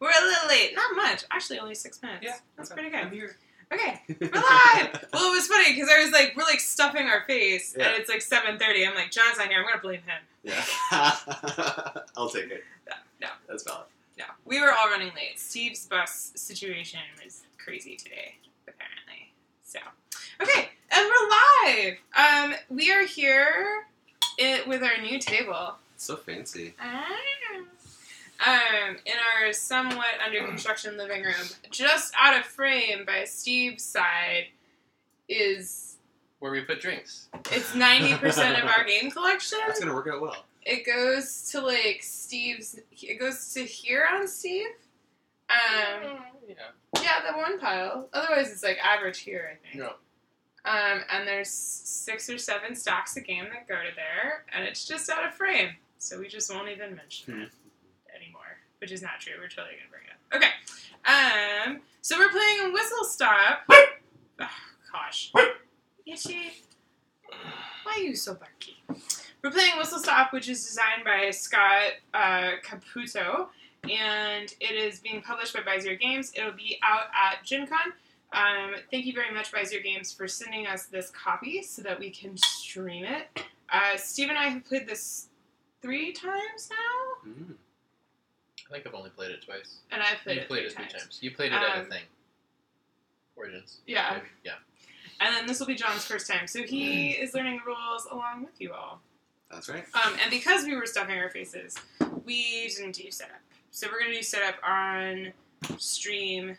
We're a little late. Not much. Actually, only 6 minutes. Yeah. That's pretty good. I'm here. Okay, we're live! Well, it was funny, because I was like, we're like stuffing our face, yeah. And it's like 7:30. I'm like, John's not here, I'm going to blame him. Yeah. I'll take it. No. That's valid. No. We were all running late. Steve's bus situation was crazy today, apparently. So, okay, and we're live! We are here with our new table. It's so fancy. In our somewhat under-construction living room, just out of frame by Steve's side, is... where we put drinks. It's 90% of our game collection. That's going to work out well. It goes to, like, Steve's... It goes to here on Steve. Yeah, the one pile. Otherwise, it's, like, average here, I think. Yeah. And there's 6 or 7 stacks of game that go to there, and it's just out of frame. So we just won't even mention it. Which is not true. We're totally going to bring it up. Okay. So we're playing a Whistle Stop. Oh, gosh. Itchy. Why are you so barky? We're playing Whistle Stop, which is designed by Scott Caputo. And it is being published by Bézier Games. It'll be out at Gen Con. Thank you very much, Bézier Games, for sending us this copy so that we can stream it. Steve and I have played this 3 times now. Mm. I think I've only played it twice. And I've played it 3 times. You played it at a thing. Origins. Yeah. Maybe. Yeah. And then this will be John's first time. So he is learning the rules along with you all. That's right. And because we were stuffing our faces, we didn't do setup. So we're going to do setup on stream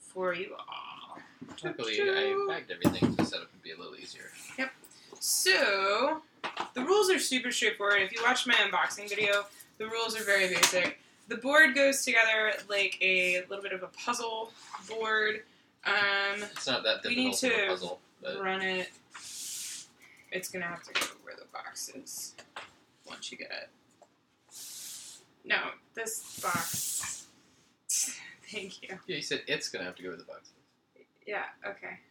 for you all. Luckily, I bagged everything so setup would be a little easier. Yep. So, the rules are super straightforward. If you watch my unboxing video, the rules are very basic. The board goes together like a little bit of a puzzle board. It's not that difficult of a puzzle. We need to run it. It's going to have to go where the box is once you get it. No, this box. Thank you. Yeah, you said it's going to have to go where the box is. Yeah, okay.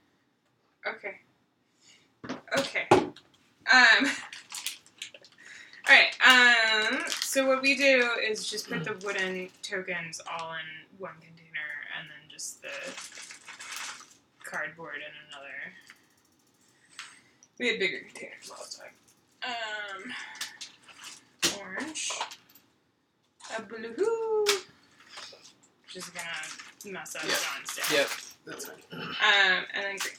Okay. Alright, so what we do is just put the wooden tokens all in one container and then just the cardboard in another. We had bigger containers last time. Orange. A blue, which is gonna mess up John's deck. Yep, that's fine. And then green.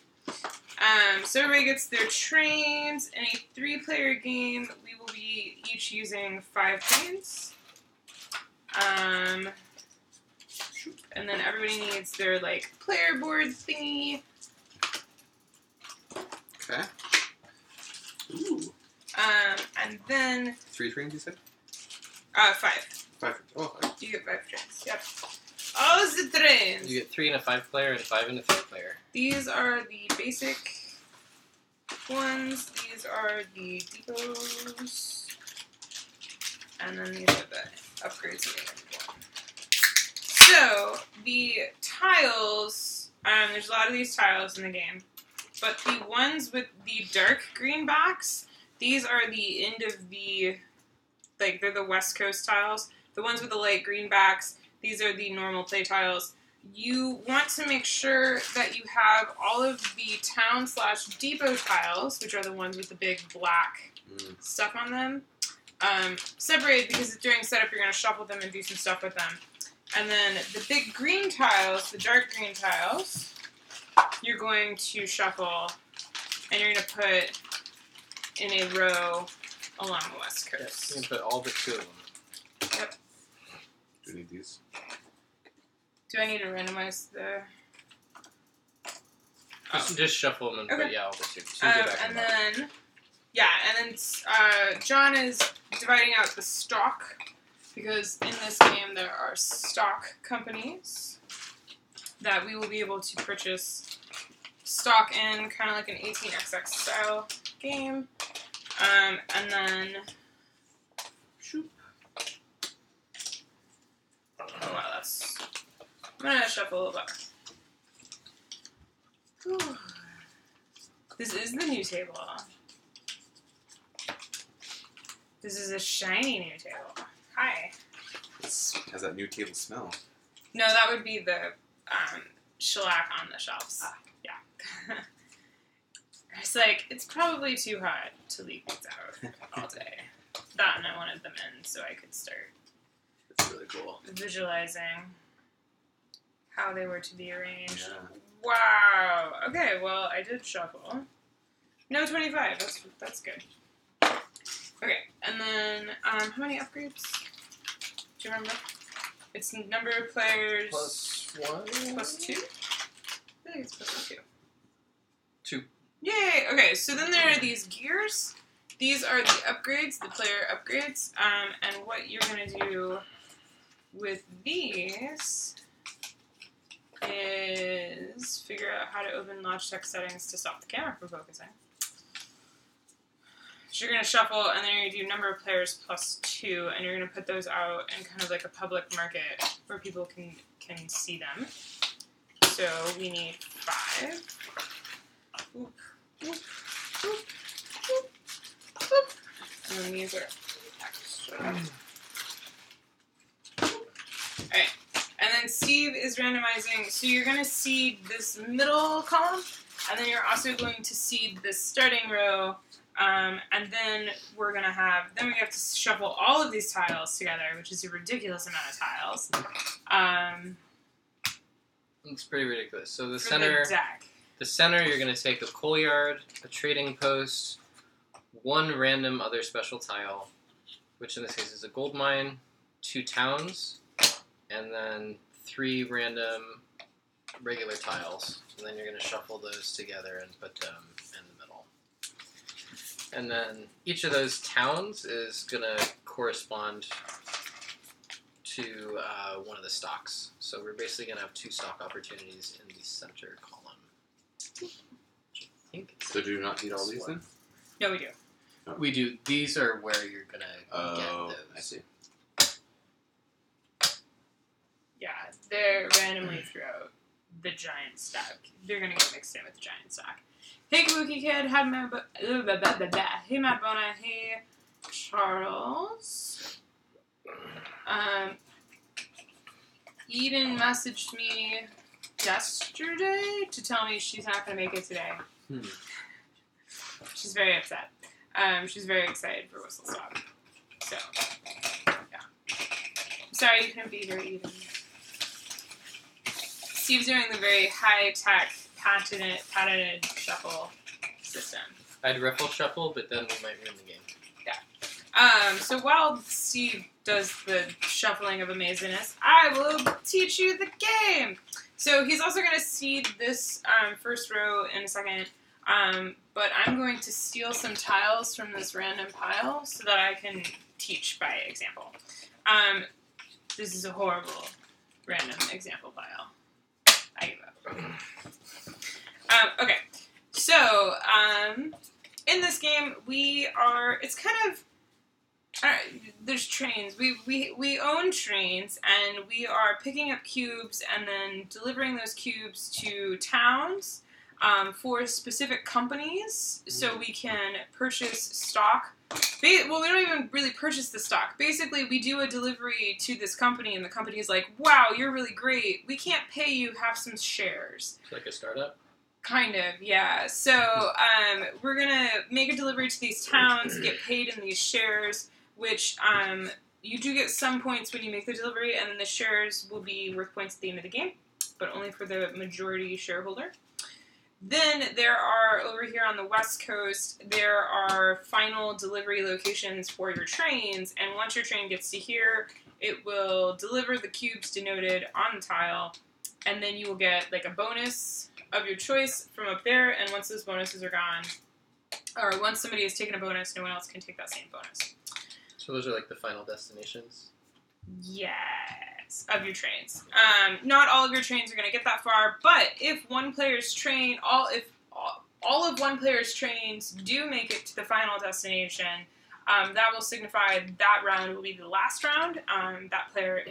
So everybody gets their trains. In a 3-player game, we will be each using 5 trains. And then everybody needs their, like, player board thingy. Okay. Ooh. And then... 3 trains, you said? 5. 5. Oh, 5. You get 5 trains, yep. All the trains. You get 3 in a 5-player and 5 in a 3-player. These are the basic ones. These are the depots. And then these are the upgrades we have one. So, the tiles, there's a lot of these tiles in the game. But the ones with the dark green box, these are the end of the, like, they're the West Coast tiles. The ones with the light green box, these are the normal play tiles. You want to make sure that you have all of the town/depot tiles, which are the ones with the big black stuff on them, separated because during setup you're going to shuffle them and do some stuff with them. And then the big green tiles, the dark green tiles, you're going to shuffle and you're going to put in a row along the West Coast. You're going to put all but 2 of them. Yep. Do we need these? Do I need to randomize the... Oh. Just shuffle them and put, yeah, all the 2. So and then, yeah, and then John is dividing out the stock, because in this game there are stock companies that we will be able to purchase stock in, kind of like an 18XX style game. And then... Oh, wow, that's... I'm gonna shuffle a little bit. Whew. This is the new table. This is a shiny new table. Hi. How's that new table smell? No, that would be the shellac on the shelves. Ah. Yeah. It's like, it's probably too hot to leave these out all day. That and I wanted them in so I could start. That's really cool. Visualizing how they were to be arranged. Yeah. Wow. Okay, well, I did shuffle. No, 25. That's good. Okay, and then, how many upgrades? Do you remember? It's number of players... +1? +2? I think it's +2. 2. Yay! Okay, so then there are these gears. These are the upgrades, the player upgrades, and what you're going to do with these is figure out how to open Launch Tech settings to stop the camera from focusing. So you're going to shuffle, and then you're going to do number of players +2, and you're going to put those out in kind of like a public market where people can see them. So we need 5. Oop, oop, oop, oop, oop. And then these are extra. Alright. And then Steve is randomizing. So you're going to seed this middle column, and then you're also going to seed this starting row. And then we're going to have, then we have to shuffle all of these tiles together, which is a ridiculous amount of tiles. It's pretty ridiculous. So the center. The deck. The center, you're going to take a coal yard, a trading post, one random other special tile, which in this case is a gold mine, 2 towns, and then 3 random regular tiles. And then you're going to shuffle those together and put them in the middle. And then each of those towns is going to correspond to one of the stocks. So we're basically going to have 2 stock opportunities in the center column. So do you not need all these then? No, we do. Oh. We do. These are where you're going to get those. I see. Yeah, they're randomly throughout the giant stack. They're going to get mixed in with the giant stack. Hey, Kabuki Kid. Hey, Mad Bona. Hey, Charles. Eden messaged me yesterday to tell me she's not going to make it today. She's very upset. She's very excited for Whistle Stop. So, yeah. I'm sorry you couldn't be here even. Steve's doing the very high-tech, patented shuffle system. I'd riffle shuffle, but then we might win the game. Yeah. So while Steve does the shuffling of amazingness, I will teach you the game! So he's also going to seed this first row in a second, but I'm going to steal some tiles from this random pile so that I can teach by example. This is a horrible random example pile. I give up. Okay, so in this game we are, it's kind of, there's trains. We own trains, and we are picking up cubes and then delivering those cubes to towns for specific companies so we can purchase stock. Well, we don't even really purchase the stock. Basically, we do a delivery to this company, and the company is like, wow, you're really great. We can't pay you. Have some shares. It's like a startup? Kind of, yeah. So we're going to make a delivery to these towns, get paid in these shares, which you do get some points when you make the delivery, and then the shares will be worth points at the end of the game, but only for the majority shareholder. Then there are, over here on the West Coast, there are final delivery locations for your trains, and once your train gets to here, it will deliver the cubes denoted on the tile, and then you will get like a bonus of your choice from up there, and once those bonuses are gone, or once somebody has taken a bonus, no one else can take that same bonus. So those are like the final destinations? Yes, of your trains. Not all of your trains are going to get that far, but if one player's train, if all of one player's trains do make it to the final destination, that will signify that round will be the last round. That player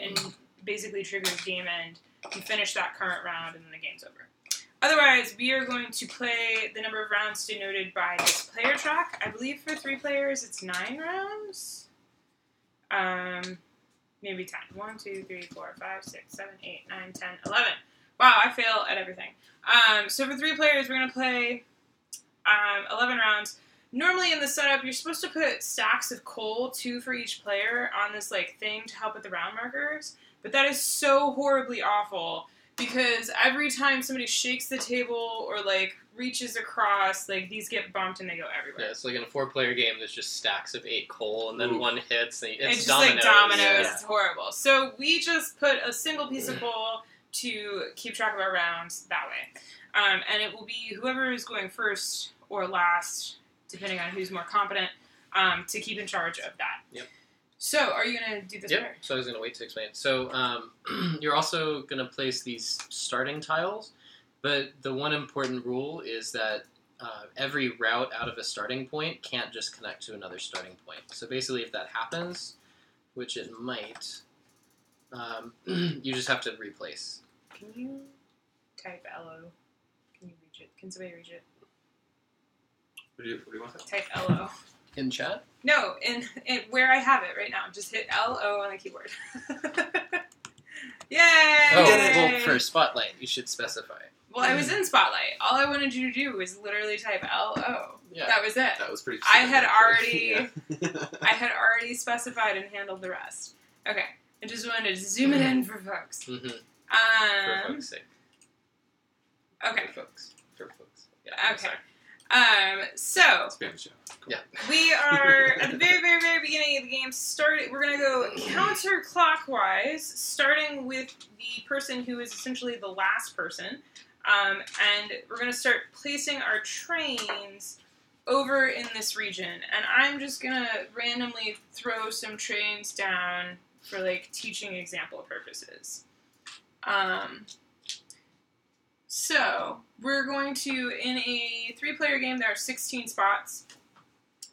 basically triggers game end. You finish that current round, and then the game's over. Otherwise, we are going to play the number of rounds denoted by this player track. I believe for 3 players, it's 9 rounds. maybe 10. 1, 2, 3, 4, 5, 6, 7, 8, 9, 10, 11. Wow, I fail at everything. So for 3 players, we're going to play 11 rounds. Normally in the setup, you're supposed to put stacks of coal, 2 for each player, on this like thing to help with the round markers. But that is so horribly awful because every time somebody shakes the table or like reaches across, like these get bumped and they go everywhere. Yeah, it's like in a 4-player game, there's just stacks of 8 coal, and then one hits, and it's just dominoes. Like dominoes. Yeah. It's horrible. So we just put a single piece of coal to keep track of our rounds that way, and it will be whoever is going first or last, depending on who's more competent, to keep in charge of that. Yep. So, are you going to do this part? Yep, so I was going to wait to explain it. So, you're also going to place these starting tiles, but the one important rule is that every route out of a starting point can't just connect to another starting point. So basically, if that happens, which it might, you just have to replace. Can you type LO? Can you reach it? Can somebody reach it? What do you want to type? Type LO. In chat? No, in where I have it right now. Just hit LO on the keyboard. Yay! Oh, well, for Spotlight, you should specify. Well, I was in Spotlight. All I wanted you to do was literally type LO. Yeah, that was it. That was pretty simple. I had already specified and handled the rest. Okay. I just wanted to zoom it in for folks. Mm-hmm. For folks' sake. Okay. For folks. Yeah, okay. Sorry. So, yeah. We are at the very, very, very beginning of the game. We're going to go counterclockwise, starting with the person who is essentially the last person. And we're going to start placing our trains over in this region. And I'm just going to randomly throw some trains down for, like, teaching example purposes. So, we're going to, in a 3-player game, there are 16 spots,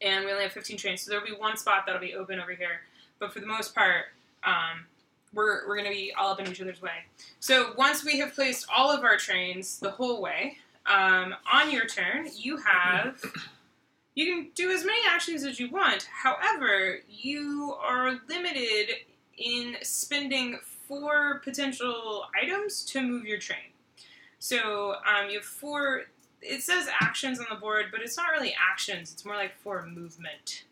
and we only have 15 trains, so there'll be one spot that'll be open over here, but for the most part, we're going to be all up in each other's way. So, once we have placed all of our trains the whole way, on your turn, you can do as many actions as you want, however, you are limited in spending 4 potential items to move your train. So, you have 4, it says actions on the board, but it's not really actions, it's more like 4 movement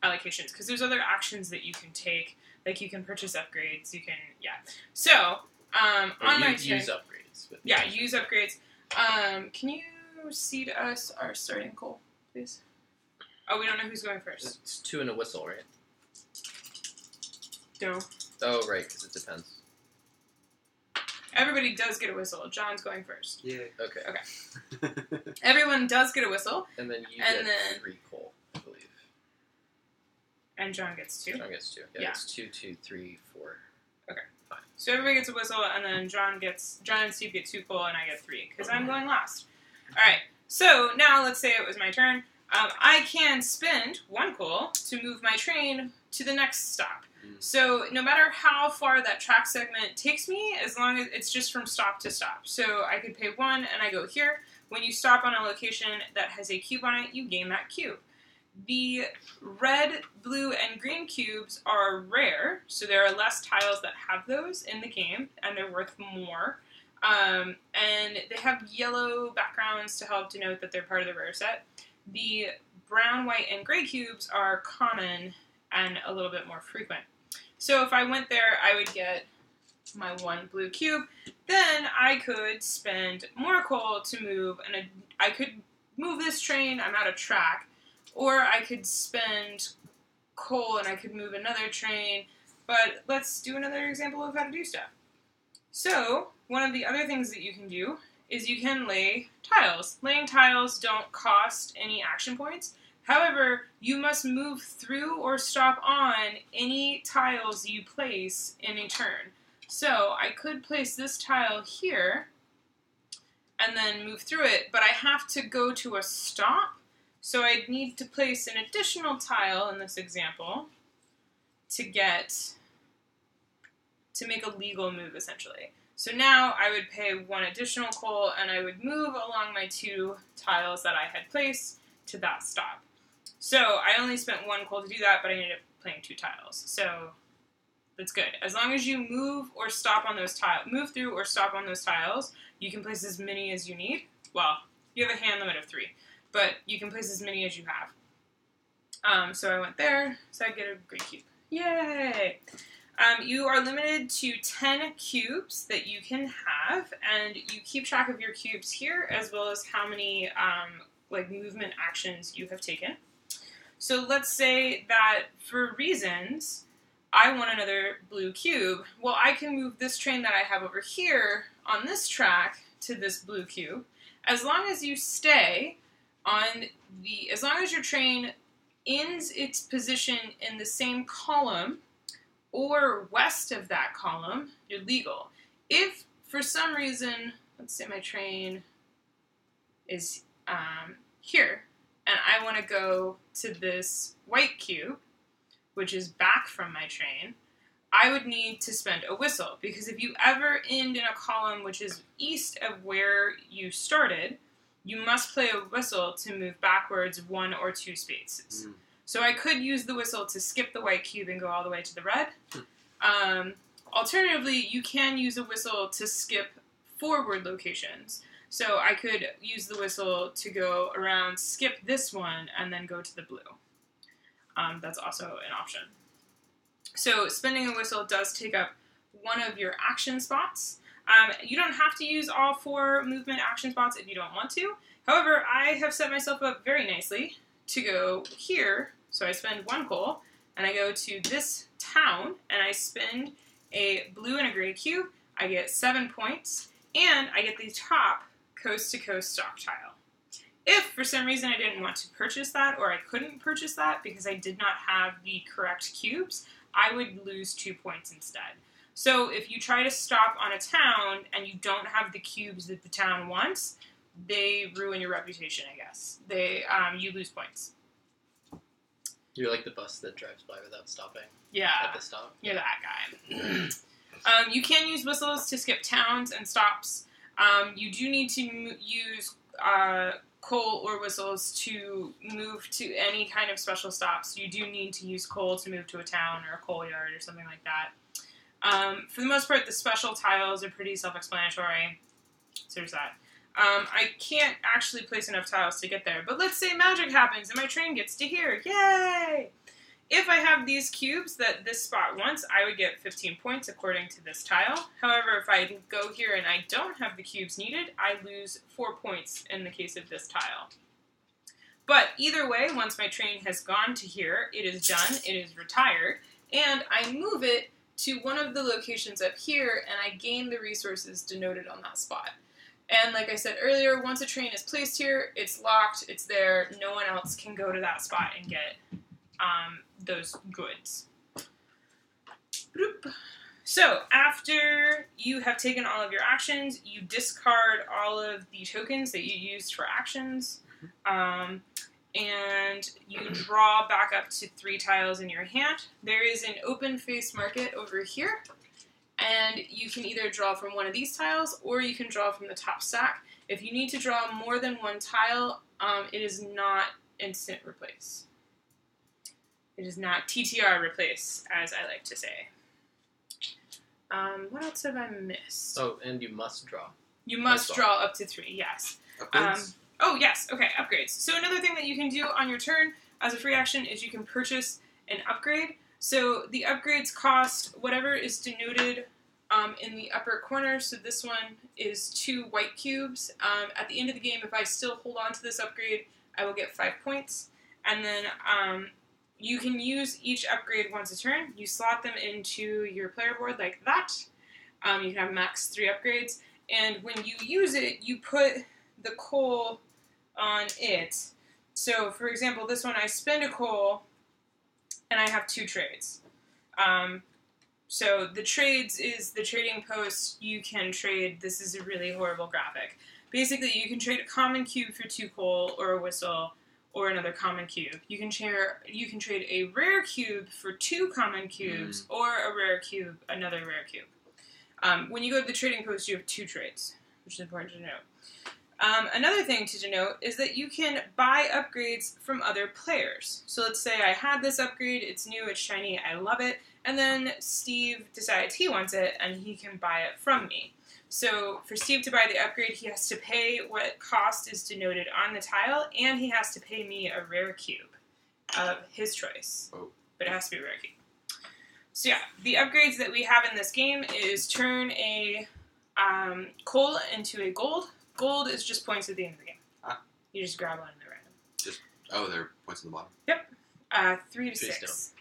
allocations, because there's other actions that you can take, like you can purchase upgrades, you can, yeah. So, on my turn. Use upgrades. Yeah, use upgrades. Can you seed us our starting coal, please? Oh, we don't know who's going first. It's 2 and a whistle, right? No. Oh, right, because it depends. Everybody does get a whistle. John's going first. Yeah. Okay. Everyone does get a whistle. And then you get 3 coal, I believe. And John gets 2. John gets 2. Yeah. It's 2, 2, 3, 4. Okay. 5. So everybody gets a whistle, and then John and Steve get 2 coal, and I get 3 because I'm going last. All right. So now let's say it was my turn. I can spend 1 coal to move my train to the next stop. So no matter how far that track segment takes me, as long as it's just from stop to stop. So I could pay 1 and I go here. When you stop on a location that has a cube on it, you gain that cube. The red, blue, and green cubes are rare, so there are less tiles that have those in the game, and they're worth more. And they have yellow backgrounds to help denote that they're part of the rare set. The brown, white, and gray cubes are common and a little bit more frequent. So if I went there, I would get my 1 blue cube. Then I could spend more coal to move, and I could move this train, I'm out of track, or I could spend coal and I could move another train, but let's do another example of how to do stuff. So one of the other things that you can do is you can lay tiles. Laying tiles don't cost any action points. However, you must move through or stop on any tiles you place in a turn. So I could place this tile here and then move through it, but I have to go to a stop. So I'd need to place an additional tile in this example to make a legal move, essentially. So now I would pay 1 additional coal and I would move along my 2 tiles that I had placed to that stop. So I only spent 1 coal to do that, but I ended up playing two tiles. So that's good. As long as you move or stop on those tiles, move through or stop on those tiles, you can place as many as you need. Well, you have a hand limit of 3, but you can place as many as you have. So I went there, so I get a green cube. Yay! You are limited to 10 cubes that you can have, and you keep track of your cubes here, as well as how many like movement actions you have taken. So let's say that for reasons, I want another blue cube. Well, I can move this train that I have over here on this track to this blue cube, as long as you stay on the, as long as your train ends its position in the same column or west of that column, you're legal. If for some reason, let's say my train is here, and I want to go to this white cube, which is back from my train, I would need to spend a whistle, because if you ever end in a column which is east of where you started, you must play a whistle to move backwards 1 or 2 spaces. Mm. So I could use the whistle to skip the white cube and go all the way to the red. Alternatively, you can use a whistle to skip forward locations. So I could use the whistle to go around, skip this one, and then go to the blue. That's also an option. So spinning a whistle does take up 1 of your action spots. You don't have to use all 4 movement action spots if you don't want to. However, I have set myself up very nicely to go here. So I spend 1 coal, and I go to this town, and I spend a blue and a gray cube. I get 7 points, and I get the top coast-to-coast stock tile. If, for some reason, I didn't want to purchase that, or I couldn't purchase that because I did not have the correct cubes, I would lose 2 points instead. So if you try to stop on a town and you don't have the cubes that the town wants, they ruin your reputation, I guess. They you lose points. You're like the bus that drives by without stopping. Yeah. At the stop. You're that guy. You can use whistles to skip towns and stops. You do need to use coal or whistles to move to any kind of special stops. You do need to use coal to move to a town or a coal yard or something like that. For the most part, the special tiles are pretty self-explanatory. So there's that. I can't actually place enough tiles to get there, but let's say magic happens and my train gets to here. Yay! If I have these cubes that this spot wants, I would get 15 points according to this tile. However, if I go here and I don't have the cubes needed, I lose 4 points in the case of this tile. But either way, once my train has gone to here, it is done, it is retired, and I move it to one of the locations up here, and I gain the resources denoted on that spot. And like I said earlier, once a train is placed here, it's locked, it's there, no one else can go to that spot and get those goods. Bloop. So, after you have taken all of your actions, you discard all of the tokens that you used for actions, and you draw back up to 3 tiles in your hand. There is an open face market over here, and you can either draw from one of these tiles or you can draw from the top stack. If you need to draw more than 1 tile, it is not instant replace. It is not TTR replace, as I like to say. What else have I missed? Oh, and you must draw. You must draw up to 3, yes. Upgrades? Oh, yes. Okay, upgrades. So another thing that you can do on your turn as a free action is you can purchase an upgrade. So the upgrades cost whatever is denoted in the upper corner. So this one is 2 white cubes. At the end of the game, if I still hold on to this upgrade, I will get 5 points. And then you can use each upgrade once a turn. You slot them into your player board like that. You can have max 3 upgrades. And when you use it, you put the coal on it. So, for example, this one, I spend a coal, and I have 2 trades. So the trades is the trading post. You can trade. This is a really horrible graphic. Basically, you can trade a common cube for 2 coal or a whistle, or another common cube. You can trade a rare cube for 2 common cubes, or a rare cube, another rare cube. When you go to the trading post, you have 2 trades, which is important to note. Another thing to denote is that you can buy upgrades from other players. So let's say I had this upgrade, it's new, it's shiny, I love it, and then Steve decides he wants it and he can buy it from me. So for Steve to buy the upgrade, he has to pay what cost is denoted on the tile, and he has to pay me a rare cube of his choice. Oh. But it has to be a rare cube. So yeah, the upgrades that we have in this game is turn a coal into a gold. Gold is just points at the end of the game. Ah. You just grab one and they're random. Just, oh, they're points at the bottom? Yep. 3 to 6.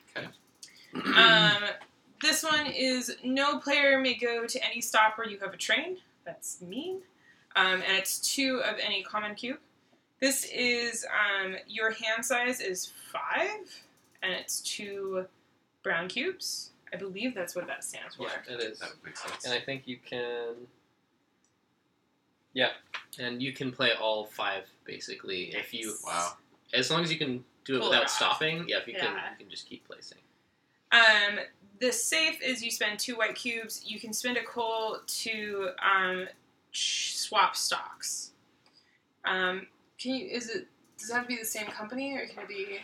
Okay. This one is no player may go to any stop where you have a train. That's mean. And it's 2 of any common cube. This is, your hand size is 5, and it's 2 brown cubes. I believe that's what that stands for. Yeah, it is. That would make sense. And I think you can... Yeah, and you can play all 5, basically, if you... Wow. As long as you can do it without stopping, yeah, if you can, you can just keep placing. The safe is you spend 2 white cubes. You can spend a coal to swap stocks. Does it have to be the same company, or can it be...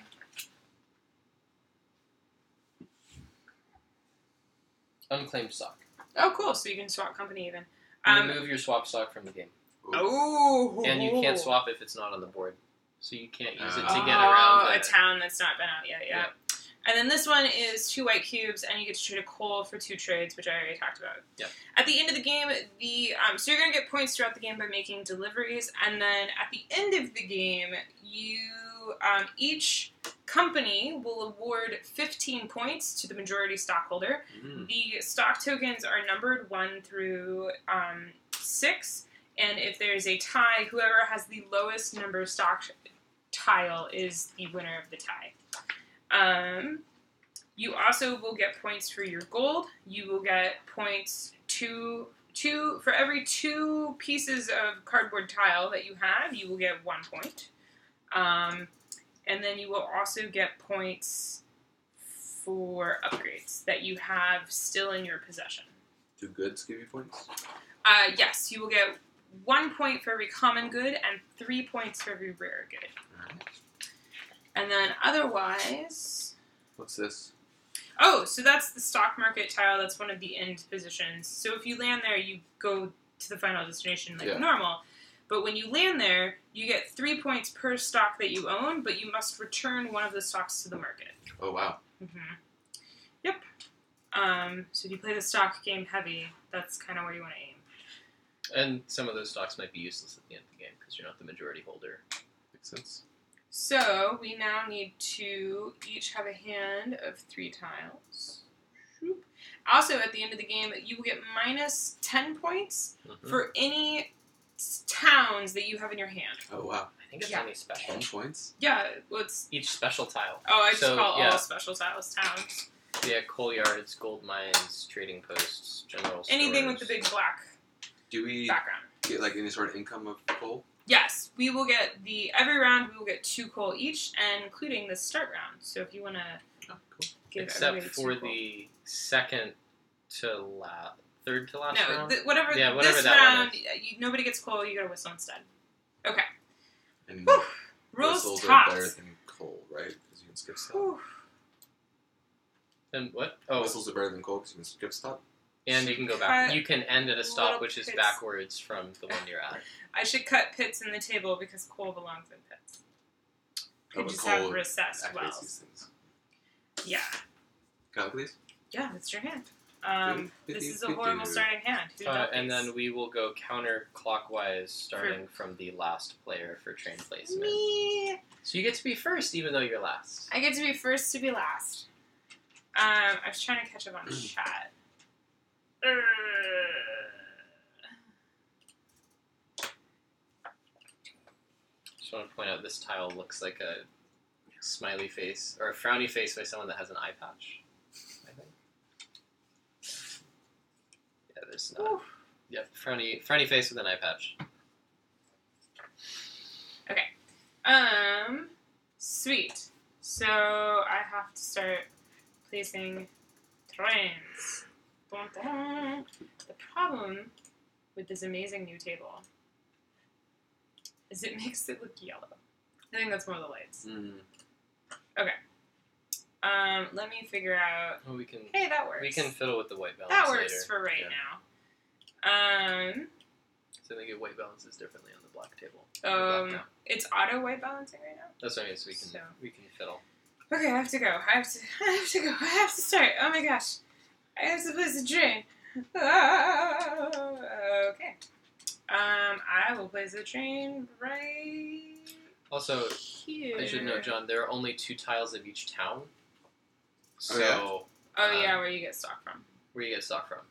Unclaimed stock. Oh, cool, so you can swap company even. Remove your swap stock from the game. Ooh. Oh! And you can't swap if it's not on the board. So you can't use it to get around a town that's not been out yet, yeah. And then this one is 2 white cubes, and you get to trade a coal for 2 trades, which I already talked about. Yep. At the end of the game, so you're going to get points throughout the game by making deliveries, and then at the end of the game, each company will award 15 points to the majority stockholder. Mm. The stock tokens are numbered 1 through 6, and if there's a tie, whoever has the lowest number of stock tile is the winner of the tie. You also will get points for your gold. You will get points for every 2 pieces of cardboard tile that you have, you will get 1 point. And then you will also get points for upgrades that you have still in your possession. Do goods give you points? Yes, you will get 1 point for every common good and 3 points for every rare good. Right. And then otherwise... What's this? Oh, so that's the stock market tile. That's one of the end positions. So if you land there, you go to the final destination normal. But when you land there, you get 3 points per stock that you own, but you must return 1 of the stocks to the market. Oh, wow. Mm-hmm. Yep. So if you play the stock game heavy, that's kind of where you want to aim. And some of those stocks might be useless at the end of the game because you're not the majority holder. Makes sense. So we now need to each have a hand of 3 tiles. Also, at the end of the game, you will get minus 10 points for any... towns that you have in your hand. Oh, wow. I think it's only special. 10 points? Yeah. Well, it's each special tile. Oh, I just call all special tiles towns. Yeah, coal yards, gold mines, trading posts, general stores. Anything with the big black background. Do we get, any sort of income of coal? Yes. We will get every round we will get 2 coal each, and including the start round. So if you want to give everybody 2 coal. Except for the third to last round? No, whatever that round, nobody gets coal, you gotta whistle instead. Okay. And rules are better than coal, right? Because you can skip stop. And what? Oh. Whistles are better than coal because you can skip stop. And you can go back. You can end at a stop, which is backwards from the one you're at. I should cut pits in the table because coal belongs in pits. You just have recessed wells. Yeah. Go, please. Yeah, that's your hand. This is a horrible starting hand. And then we will go counterclockwise, starting from the last player for train placement. Me. So you get to be first, even though you're last. I get to be first to be last. I was trying to catch up on chat. Just want to point out this tile looks like a smiley face or a frowny face by someone that has an eye patch. There's not. Yep, frowny face with an eye patch. Okay. Sweet. So I have to start placing trains. Dun, dun. The problem with this amazing new table is it makes it look yellow. I think that's one of the lights. Mm. Okay. Let me figure out... Well, we can, hey, that works. We can fiddle with the white balance later. That works later. For right now. So they get white balances differently on the black table. It's auto white balancing right now? That's right, so we can fiddle. Okay, I have to go. I have to start. Oh my gosh. I have to place a train. Oh, okay. I will place the train right also, here. I should note, John, there are only 2 tiles of each town. So. Oh yeah, where you get stock from.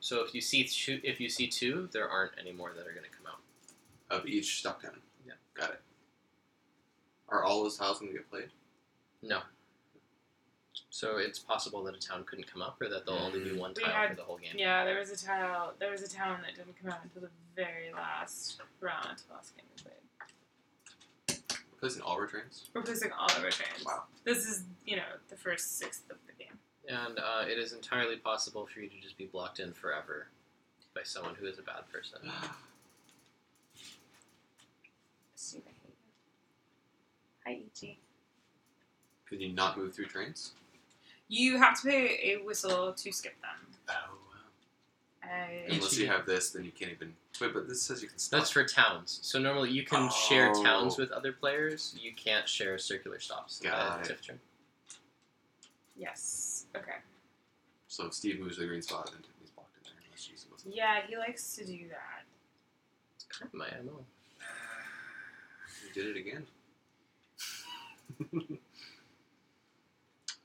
So if you see 2, there aren't any more that are going to come out. Of each stock town? Yeah. Got it. Are all those tiles going to get played? No. So it's possible that a town couldn't come up, or that there'll only be one tile for the whole game. Yeah, there was a town that didn't come out until the very last round, until the last game we played. We're placing all of our trains? We're placing all of our trains. Wow. This is, the first sixth of the game. And it is entirely possible for you to just be blocked in forever by someone who is a bad person. Steve, I hate you. Hi, Ichi. Could you not move through trains? You have to pay a whistle to skip them. Oh, wow. Unless you have this, then you can't even... Wait, but this says you can stop. That's for towns. So normally you can share towns with other players. You can't share circular stops. Got it. Yes. Okay. So if Steve moves to the green spot, then Tiffany's blocked in there. Unless she's a whistle. Yeah, he likes to do that. It's kind of my MO. You did it again.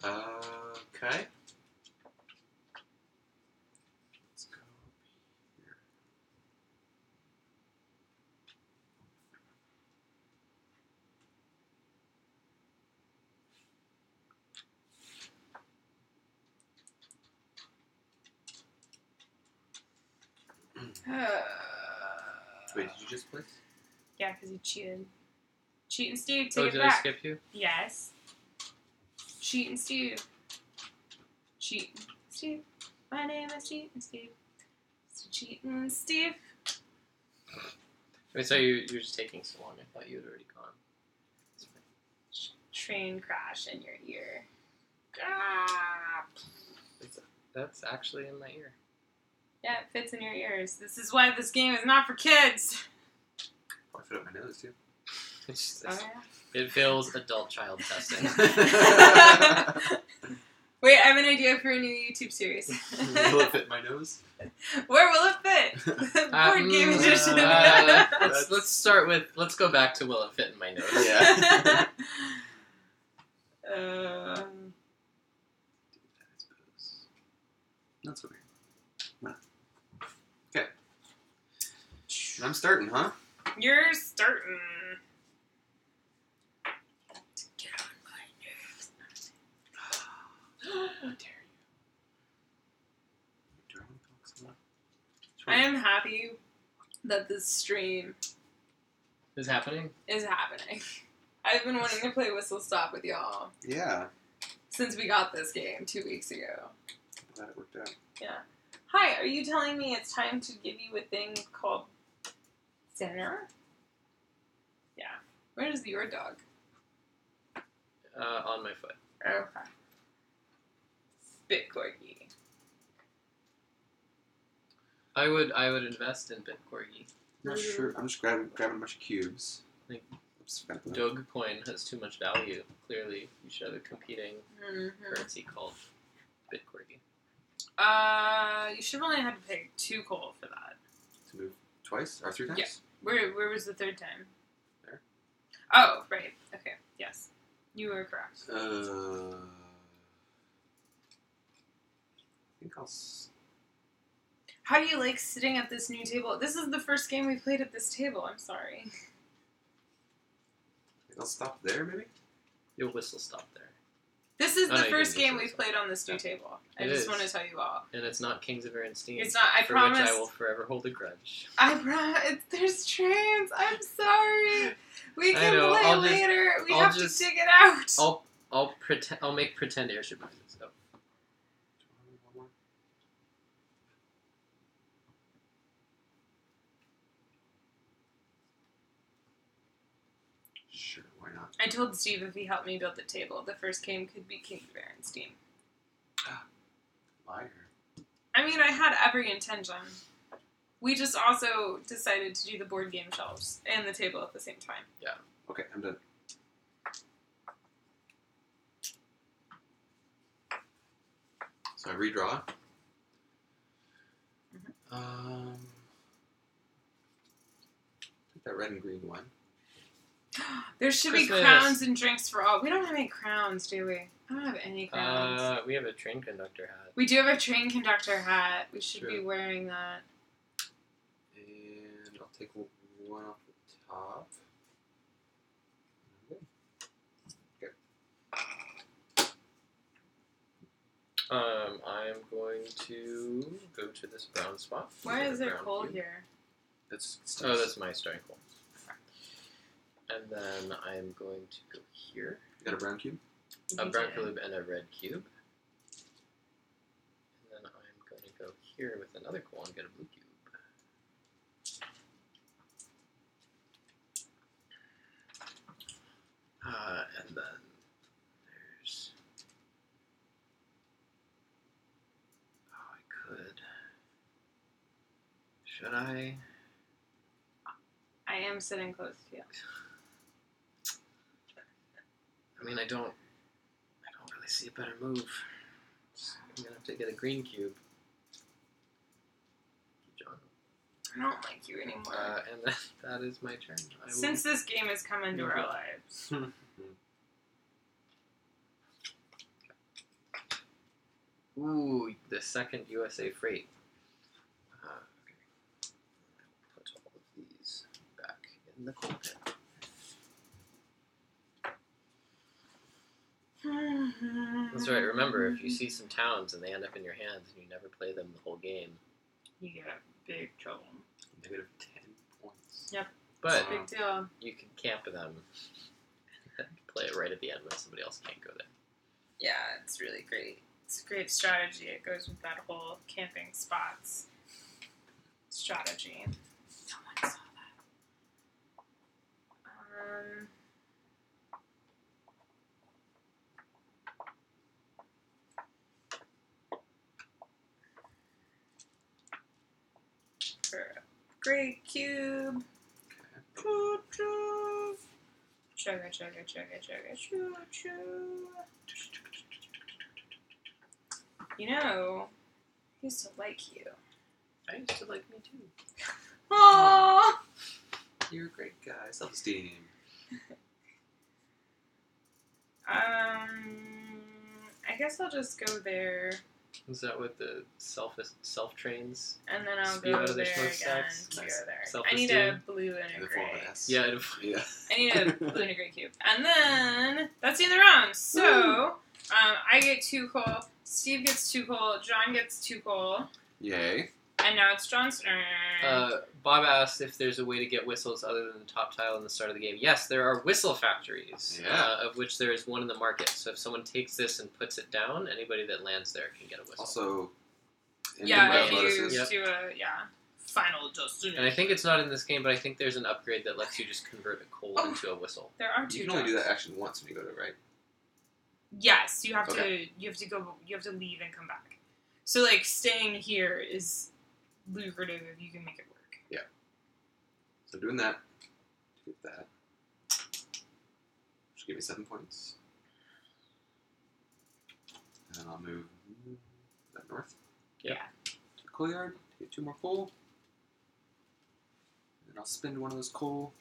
Okay. Let's go here. Wait, did you just play? Yeah, because you cheated. Cheating Steve, take it back. I skip you? Yes. Cheatin' Steve. Cheatin' Steve. My name is Cheatin' Steve. So Cheatin' Steve. Wait, so you're just taking so long. I thought you had already gone. Train crash in your ear. Ah! That's actually in my ear. Yeah, it fits in your ears. This is why this game is not for kids. I fit up my nose, too. It feels adult child testing. Wait, I have an idea for a new YouTube series. Will it fit my nose? Where will it fit? Board game edition. Let's go back to will it fit in my nose. Yeah. That's weird. Okay. I'm starting, huh? You're starting. How dare you? I am happy that this stream is happening. I've been wanting to play Whistle Stop with y'all. Yeah. Since we got this game 2 weeks ago. I'm glad it worked out. Yeah. Hi, are you telling me it's time to give you a thing called dinner? Yeah. Where is your dog? On my foot. Okay. Bitcorgi. I would invest in Bitcorgi. Not sure. I'm just grabbing a bunch of cubes. Like, Dogecoin has too much value. Clearly, you should have a competing currency called Bitcorgi. You should have only had to pay 2 coal for that. To move twice or 3 times? Yeah. Where was the 3rd time? There. Oh, right. Okay. Yes, you were correct. How do you like sitting at this new table? This is the first game we played at this table. I'm sorry. I'll stop there, maybe? You'll whistle stop there. This is the first game we've played on this new table. I just want to tell you all. And it's not Kings of Air and Steam. It's not, I promise. For which I will forever hold a grudge. I promise. There's trains. I'm sorry. We can play later. We have to dig it out. I'll make pretend airship noises. Oh. Sure, why not? I told Steve if he helped me build the table, the first game could be Kings of Air and Steam. Liar. I mean, I had every intention. We just also decided to do the board game shelves and the table at the same time. Yeah. Okay, I'm done. So I redraw. Mm-hmm. That red and green one. There should be crowns and drinks for all. We don't have any crowns, do we? I don't have any crowns. We have a train conductor hat. We do have a train conductor hat. We should be wearing that. And I'll take one off the top. Good. I'm going to go to this brown spot. Why is there coal here? That's my starting point. And then I'm going to go here. You got a brown cube? A brown cube and a red cube. And then I'm going to go here with another coal and get a blue cube. And then there's... Oh, I could... Should I? I am sitting close to you. I mean, I don't really see a better move. I'm gonna have to get a green cube. John. I don't like you anymore. And that is my turn. Since this game has come into our lives. Ooh, the second USA Freight. Okay. Put all of these back in the coal pit. That's right. Remember, if you see some towns and they end up in your hands and you never play them the whole game, you get big trouble. Negative 10 points. Yep. But big deal. You can camp them and play it right at the end when somebody else can't go there. Yeah, it's really great. It's a great strategy. It goes with that whole camping spots strategy. Someone saw that. Great cube. Choo choo. Chugga chugga chugga chugga choo choo. You know, I used to like you. I used to like me too. Aww. You're a great guy. Self-esteem. I guess I'll just go there. Is that what the self trains? And then I'll go there again. Go there. I need a blue and a gray. Yeah. I need a blue and a gray cube. And then that's the end of the round. So I get 2 coal. Steve gets 2 coal. John gets 2 coal. Yay! And now it's John's turn. Bob asked if there's a way to get whistles other than the top tile in the start of the game. Yes, there are whistle factories, of which there is one in the market. So if someone takes this and puts it down, anybody that lands there can get a whistle. Also, final destination. And I think it's not in this game, but I think there's an upgrade that lets you just convert a coal into a whistle. There are 2. You can only do that action once when you go to right. Yes, you have to. You have to go. You have to leave and come back. So like staying here is lucrative if you can make it work. Yeah. So doing that, get that. Should give me 7 points. And then I'll move that north. Yeah. To the coal yard, get 2 more coal. And then I'll spend one of those coal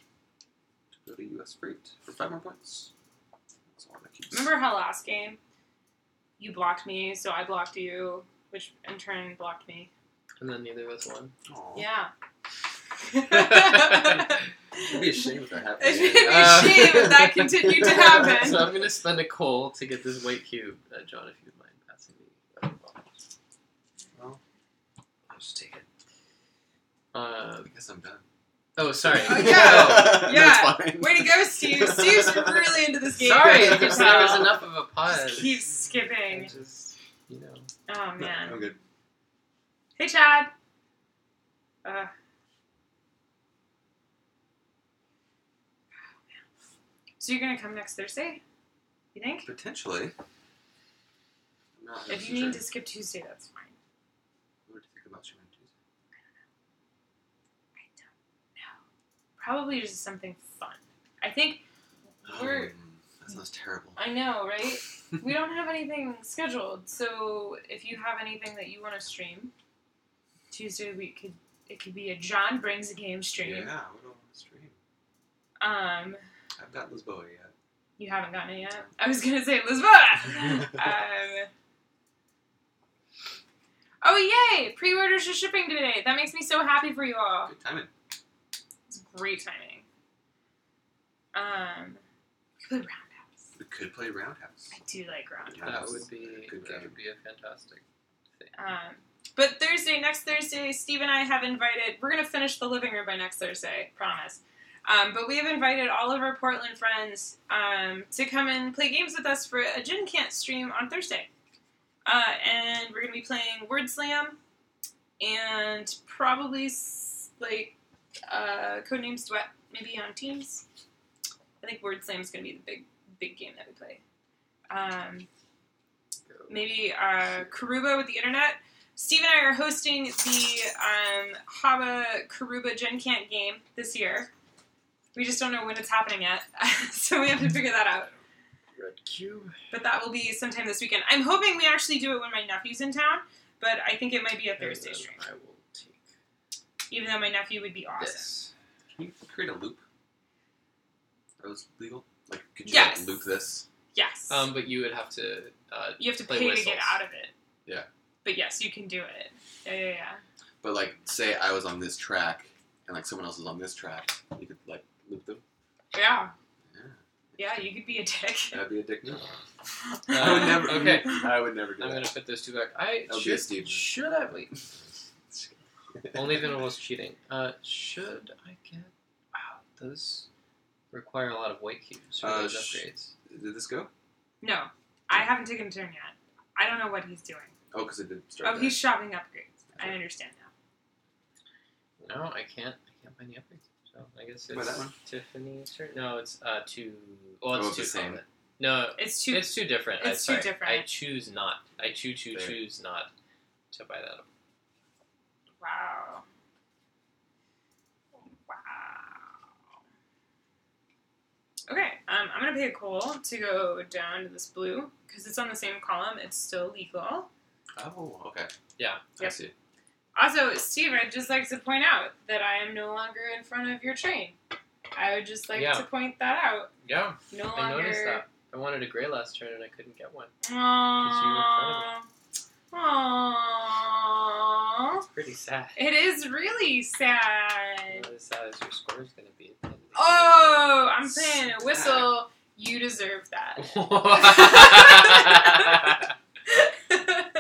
to go to US Freight for 5 more points. That's all that keeps. Remember how last game you blocked me, so I blocked you, which in turn blocked me. And then neither of us won. Aww. Yeah. It'd be a shame if that happened. It'd be a shame if that continued to happen. So I'm going to spend a coal to get this white cube. John, if you would mind passing me. Well, I'll just take it. I guess I'm done. Oh, sorry. Yeah. No, way to go, Steve. Steve's really into this game. Sorry, because there was enough of a pause. Just keep skipping. Oh, man. No, I'm good. Hey, Chad. So you're going to come next Thursday, you think? Potentially. If you need to skip Tuesday, that's fine. What do you think about you on Tuesday? I don't know. Probably just something fun. I think we're... that sounds terrible. I know, right? We don't have anything scheduled, so if you have anything that you want to stream, Tuesday it could be a John Brings a Game stream. Yeah, we don't want to stream. I've got Lisboa yet. You haven't gotten it yet? I was going to say Lisboa! Oh, yay! Pre-orders are shipping today. That makes me so happy for you all. Good timing. It's great timing. We could play Roundhouse. I do like Roundhouse. That would be a fantastic thing. But next Thursday, Steve and I have invited... We're going to finish the living room by next Thursday. Promise. But we have invited all of our Portland friends to come and play games with us for a Gen Con stream on Thursday. And we're going to be playing Word Slam and probably Codenames Duet, maybe on Teams. I think Word Slam is going to be the big game that we play. Maybe Karuba with the internet. Steve and I are hosting the Haba Karuba Gen Con game this year. We just don't know when it's happening yet, so we have to figure that out. Red cube. But that will be sometime this weekend. I'm hoping we actually do it when my nephew's in town, but I think it might be a Thursday stream. I will take. Even though my nephew would be awesome. This. Can you create a loop? Are those legal? Like, could you loop this? Yes. But you would have to. You have to pay whistles to get out of it. Yeah. But yes, you can do it. Yeah. But like, say I was on this track, and like someone else was on this track, you could like. Loop them. Yeah, you could be a dick. I'd be a dick now. I would never do that. I'm going to put those two back. Should I wait? Only if it was cheating. Should I get... Wow, those require a lot of white cubes for those upgrades. Did this go? No. I haven't taken a turn yet. I don't know what he's doing. Oh, because it did start. Oh, he's shopping upgrades. Okay. I understand now. No, I can't find the upgrades. Oh, I guess it's Tiffany's turn. No, it's too. Well, it's too common. No, it's too different. I choose not. I choose to choose not to buy that up. Wow. Okay, I'm gonna pay a coal to go down to this blue because it's on the same column. It's still legal. Oh, okay. Yeah, yep. I see. Also, Steve, I'd just like to point out that I am no longer in front of your train. I would just like to point that out. Yeah. No longer. I noticed that. I wanted a gray last turn and I couldn't get one. Aww. Because you were in front of me. Aww. It's pretty sad. It is really sad. What is sad is your score is going to be. Oh, I'm playing a whistle. You deserve that.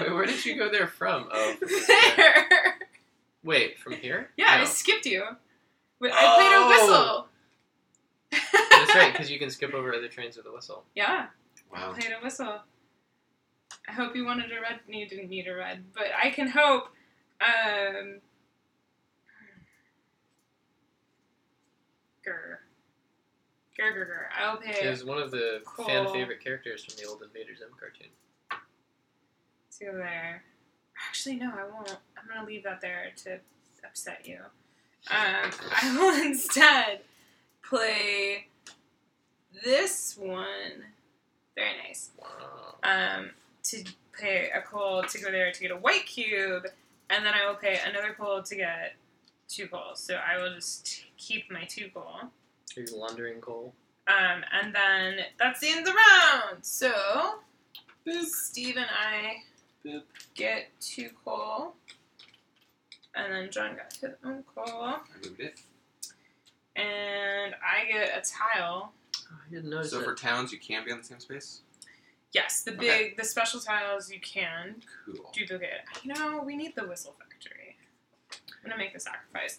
Wait, where did you go there from? Oh, there. Wait, from here? Yeah, no. I skipped you. But I played a whistle. That's right, because you can skip over other trains with a whistle. Yeah. Wow. I played a whistle. I hope you wanted a red. No, you didn't need a red, but I can hope. I'll pay. He was one of the fan favorite characters from the old Invader Zim cartoon. Let's go there. Actually, no, I won't. I'm going to leave that there to upset you. I will instead play this one. Very nice. To pay a coal to go there to get a white cube, and then I will pay another coal to get two coals. So I will just keep my two coal. Are you laundering coal? And then that's the end of the round. So Steve and I... get two coal, and then John got his own coal. I moved it. And I get a tile. Oh, I didn't notice. So for towns, you can be on the same space? Yes, the special tiles you can duplicate. You know, we need the whistle factory. I'm gonna make the sacrifice.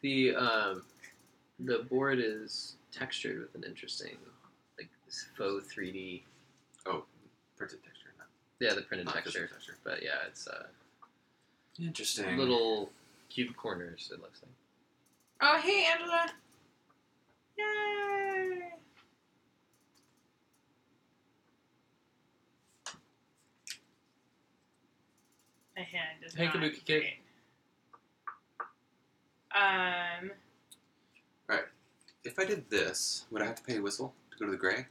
The board is textured with an interesting, like this faux 3D. Oh, printed texture. Yeah, the printed texture. But yeah, it's interesting. Little cube corners, it looks like. Oh, hey, Angela! Yay! hand is not Kabuki Kid. Alright. If I did this, would I have to pay Whistle to go to the gray?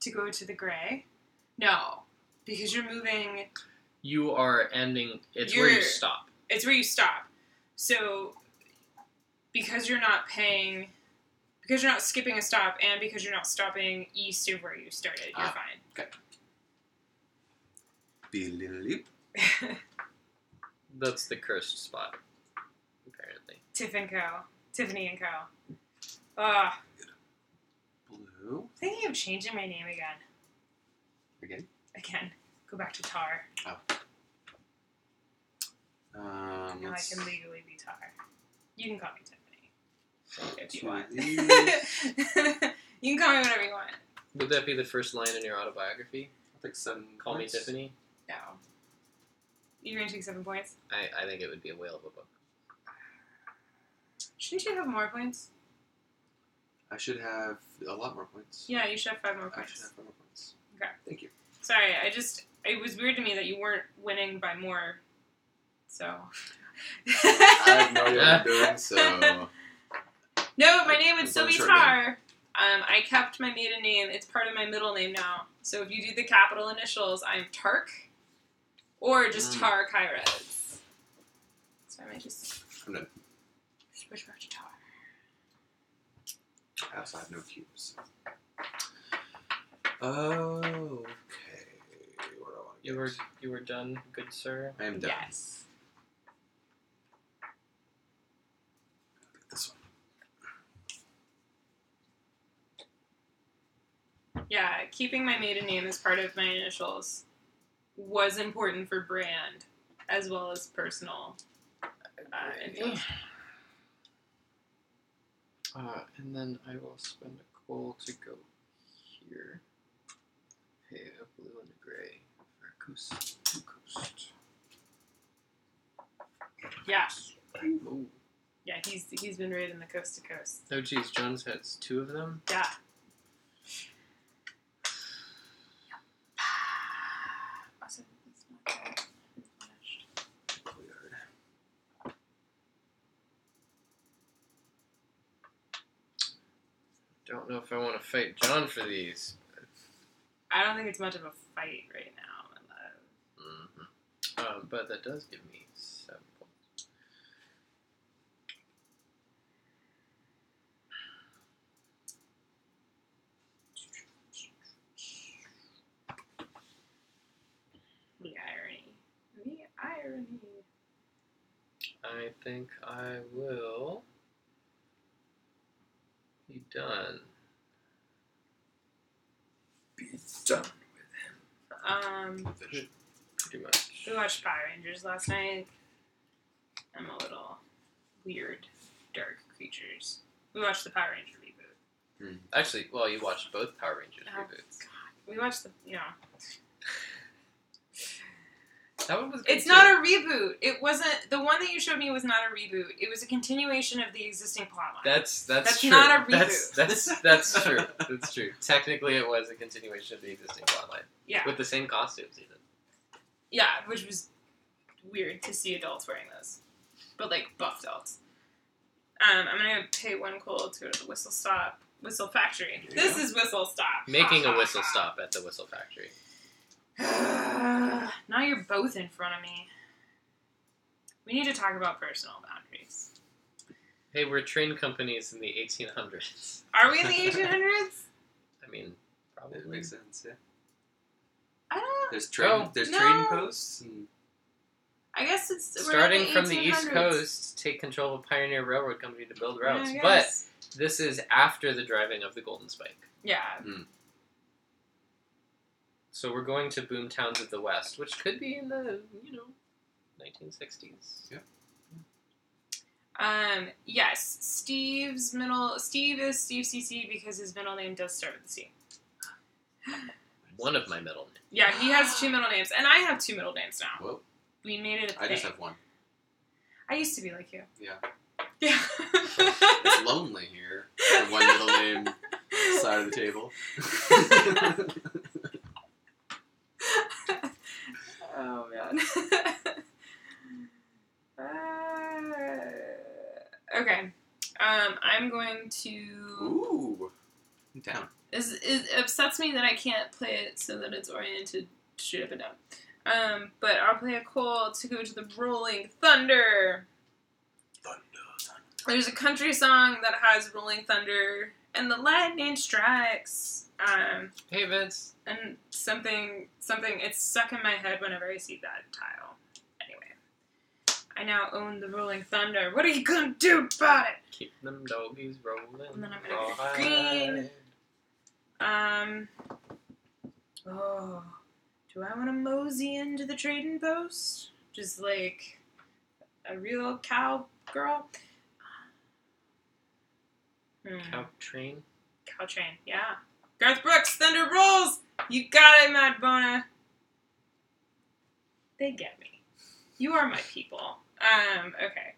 To go to the gray? No. Because you're moving... You are ending... It's where you stop. It's where you stop. So, because you're not paying... Because you're not skipping a stop, and because you're not stopping east of where you started, you're fine. Okay. That's the cursed spot, apparently. Tiffany and Co. Ugh. Blue. Thinking of changing my name again. Again. Go back to Tar. Oh. Now I can legally be Tar. You can call me Tiffany. If you want. You can call me whatever you want. Would that be the first line in your autobiography? I'll take 7 points. Call me Tiffany? No. You're going to take 7 points? I think it would be a whale of a book. Shouldn't you have more points? I should have a lot more points. Yeah, you should have 5 more points. I should have 5 more points. Okay. Thank you. Sorry, it was weird to me that you weren't winning by more, so. I have no idea what I'm doing, so. No, my name would still be Tar. I kept my maiden name. It's part of my middle name now. So if you do the capital initials, I'm Tark. Or just Tar Kyrez. So I might just... I'm done. Switch back to Tar. I also have no cubes. Oh, okay. What do I want to get? You were done, good sir? I am done. Yes. I'll get this one. Yeah, keeping my maiden name as part of my initials was important for brand as well as personal. And then I will spend a coal to go here. Pay a blue and a gray for a coast. Yeah. Oh. Yeah, he's been raiding the coast to coast. Oh geez, John's had 2 of them? Yeah. Don't know if I want to fight John for these. I don't think it's much of a fight right now. But that does give me 7 points. The irony. I think I will... Be done with him. Pretty much. We watched Power Rangers last night. I'm a little weird, dark creatures. We watched the Power Ranger reboot. Actually, well, you watched both Power Rangers reboots. God, we watched the. That one was good Not a reboot. It wasn't... The one that you showed me was not a reboot. It was a continuation of the existing plotline. That's true. That's not a reboot. That's true. That's true. Technically, it was a continuation of the existing plotline. Yeah. With the same costumes, even. Yeah, which was weird to see adults wearing those. But, like, buff adults. I'm going to pay 1 coal to go to the Whistle Stop. Whistle Factory. This is Whistle Stop. Making a Whistle Stop at the Whistle Factory. Now you're both in front of me. We need to talk about personal boundaries. Hey, we're train companies in the 1800s. Are we in the 1800s? I mean, probably. That makes sense, yeah. I don't... There's train posts. And... I guess it's... Starting from the East Coast, take control of Pioneer Railroad Company to build routes. But this is after the driving of the Golden Spike. Yeah. So we're going to boom towns of the West, which could be in the, 1960s. Yeah. Yes, Steve is Steve CC because his middle name does start with a C. One of my middle names. Yeah, he has 2 middle names, and I have 2 middle names now. Whoa. We made it a thing. I just have 1. I used to be like you. Yeah. It's lonely here. The one middle name side of the table. Oh, man. Okay. I'm going to... Ooh. I'm down. It upsets me that I can't play it so that it's oriented straight up and down. But I'll play a call to go to the Rolling Thunder. Thunder. There's a country song that has Rolling Thunder and the lightning strikes. Hey Vince. And something, it's stuck in my head whenever I see that tile. Anyway. I now own the Rolling Thunder. What are you gonna do about it? Keep them doggies rolling. And then I'm gonna go green. Oh. Do I want to mosey into the trading post? Just like a real cow girl? Cow train? Cow train, yeah. Garth Brooks, Thunder Rolls! You got it, Mad Bona. They get me. You are my people. Okay.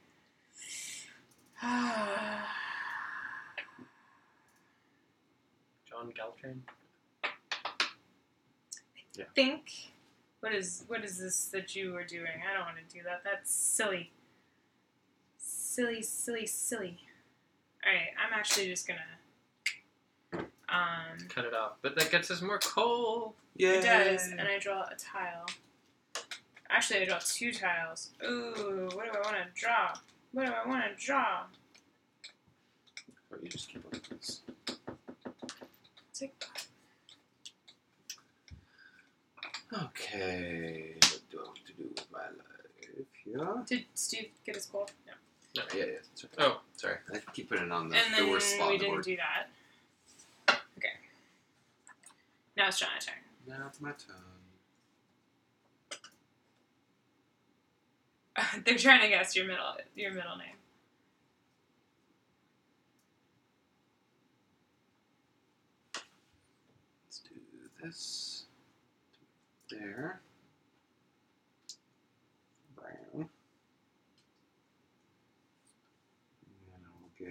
John Galtrain? Yeah. Think, what is this that you were doing? I don't want to do that. That's silly. Silly, silly, silly. Alright, I'm actually just gonna, cut it off. But that gets us more coal! Yay! It does, and I draw a tile. Actually, I draw two tiles. Ooh, what do I want to draw? What do I want to draw? Or you just keep looking at this. Take that. Okay, what do I have to do with my life here? Did Steve get his call? No. No, yeah. Sorry. Oh, sorry. I keep putting it on the worst spot. We didn't do that. Okay. Now it's Jonathan's turn. Now it's my turn. They're trying to guess your middle name. Let's do this. There. Brown. And then I'll get a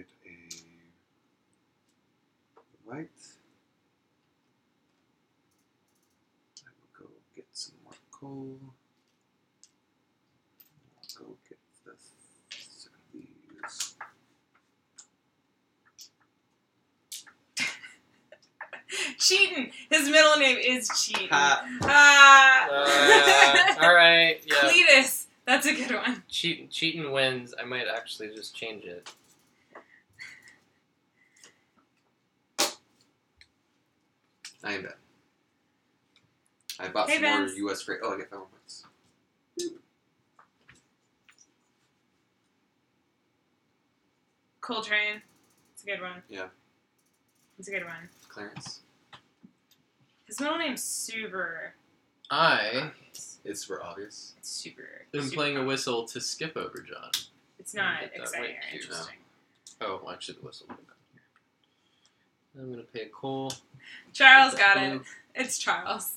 white. I will go get some more coal. I'll go get some of these. Cheatin'. His middle name is Cheatin'. All right. Yeah. Cletus. That's a good one. Cheatin' wins. I might actually just change it. I am bad. I bought some Benz. More U.S. freight. Oh, I get 5 points. Coal train. It's a good one. Yeah. It's a good one. Clarence. His middle name's Super. It's for obvious. It's super. I'm playing a whistle to skip over John. It's not exciting or interesting. No. Oh, actually, the whistle. I'm gonna pay a coal. Charles got it. It's Charles.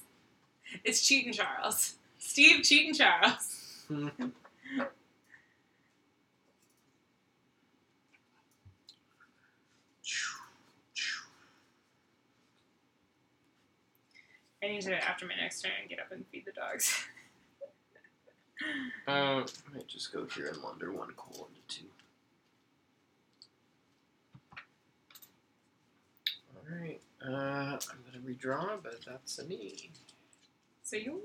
It's Cheatin' Charles. Steve Cheatin' Charles. I need to, after my next turn, get up and feed the dogs. I might just go here and launder one coal into two. Alright, I'm gonna redraw, but that's a me. So you?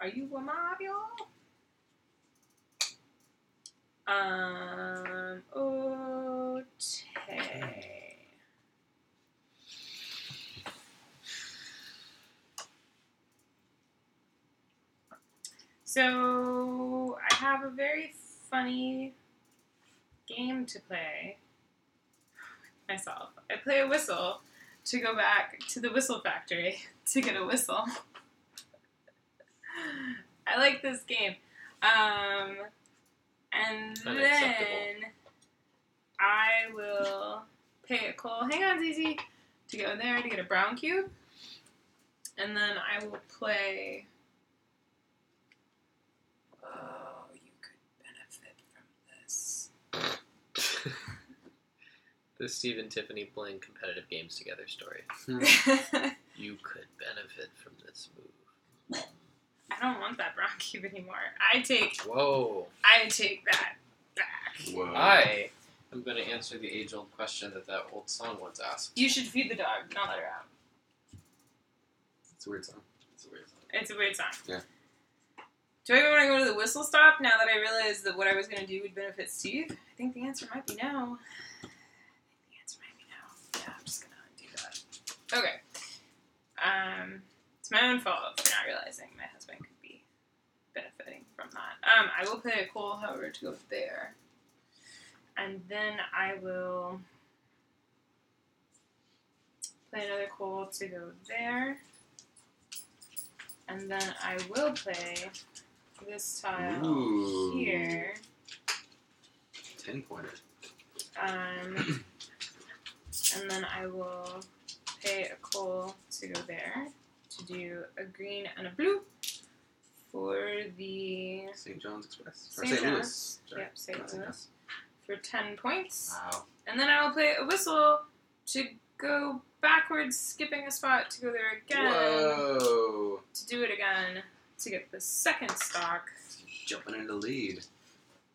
Are you a Mario? Okay. So, I have a very funny game to play myself. I play a whistle to go back to the whistle factory to get a whistle. I like this game. And then I will pay a coal, hang on Zizi, to go there to get a brown cube. And then I will play... Oh, you could benefit from this. The Steve and Tiffany playing competitive games together story. You could benefit from this move. I don't want that brown cube anymore. I take that back. Whoa. I I'm going to answer the age-old question that old song once asked. You should feed the dog, not let her out. It's a weird song. Yeah. Do I even want to go to the Whistle Stop now that I realized that what I was going to do would benefit Steve? I think the answer might be no. Yeah, I'm just going to undo that. Okay. It's my own fault for not realizing my husband could be benefiting from that. I will play a call, however, to go there. And then I will play another coal to go there. And then I will play this tile here. 10-pointer. And then I will pay a coal to go there to do a green and a blue for the St. John's Express. St. Louis. Yep, St. Louis. For 10 points. Wow. And then I will play a whistle to go backwards, skipping a spot to go there again. Whoa. To do it again, to get the second stock. Jumping in the lead.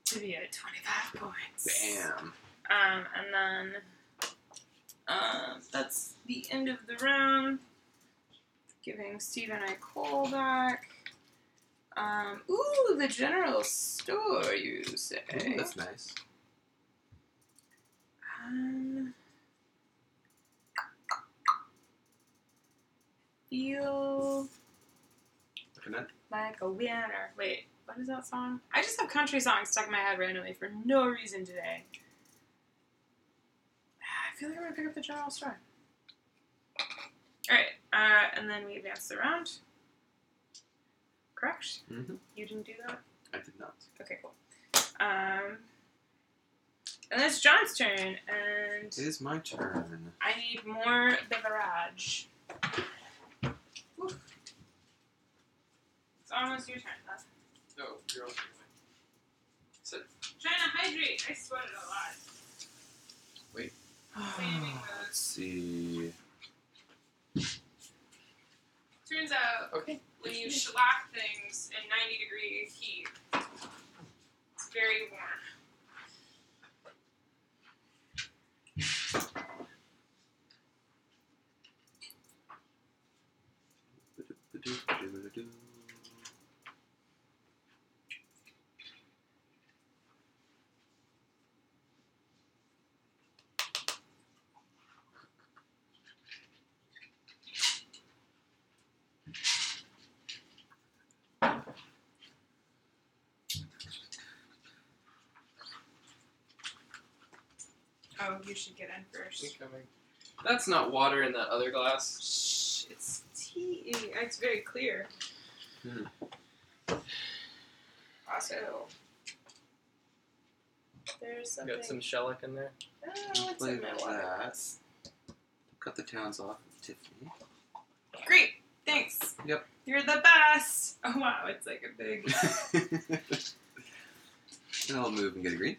To be at 25 points. Bam. And then that's the end of the round. Giving Steve and I coal back. Ooh, the general store, you say. Ooh, that's nice. Feel like a winner. Wait, what is that song? I just have country songs stuck in my head randomly for no reason today. I feel like I'm gonna pick up the general store. Alright, and then we advance the round. Correct? Mm-hmm. You didn't do that? I did not. Okay, cool. And then it's John's turn, and it is my turn. I need more beverage. Oof. It's almost your turn, though. No, you're also mine. Trying to hydrate. I sweated a lot. Wait. Let's see. Turns out, when you shellac things in 90-degree heat, it's very warm. Oh, you should get in first. You're coming. That's not water in that other glass. Shh, it's tea. It's very clear. Also, there's something. Got some shellac in there? Oh, it's in my water. Cut the towns off of Tiffany. Great. Thanks. Yep. You're the best. Oh, wow. It's like a big... And I'll move and get a green.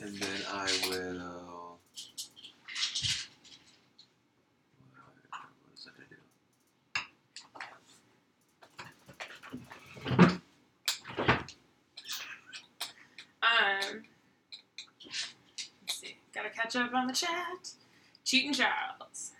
And then I will. What is that I do? Let's see. Gotta catch up on the chat. Cheating Charles.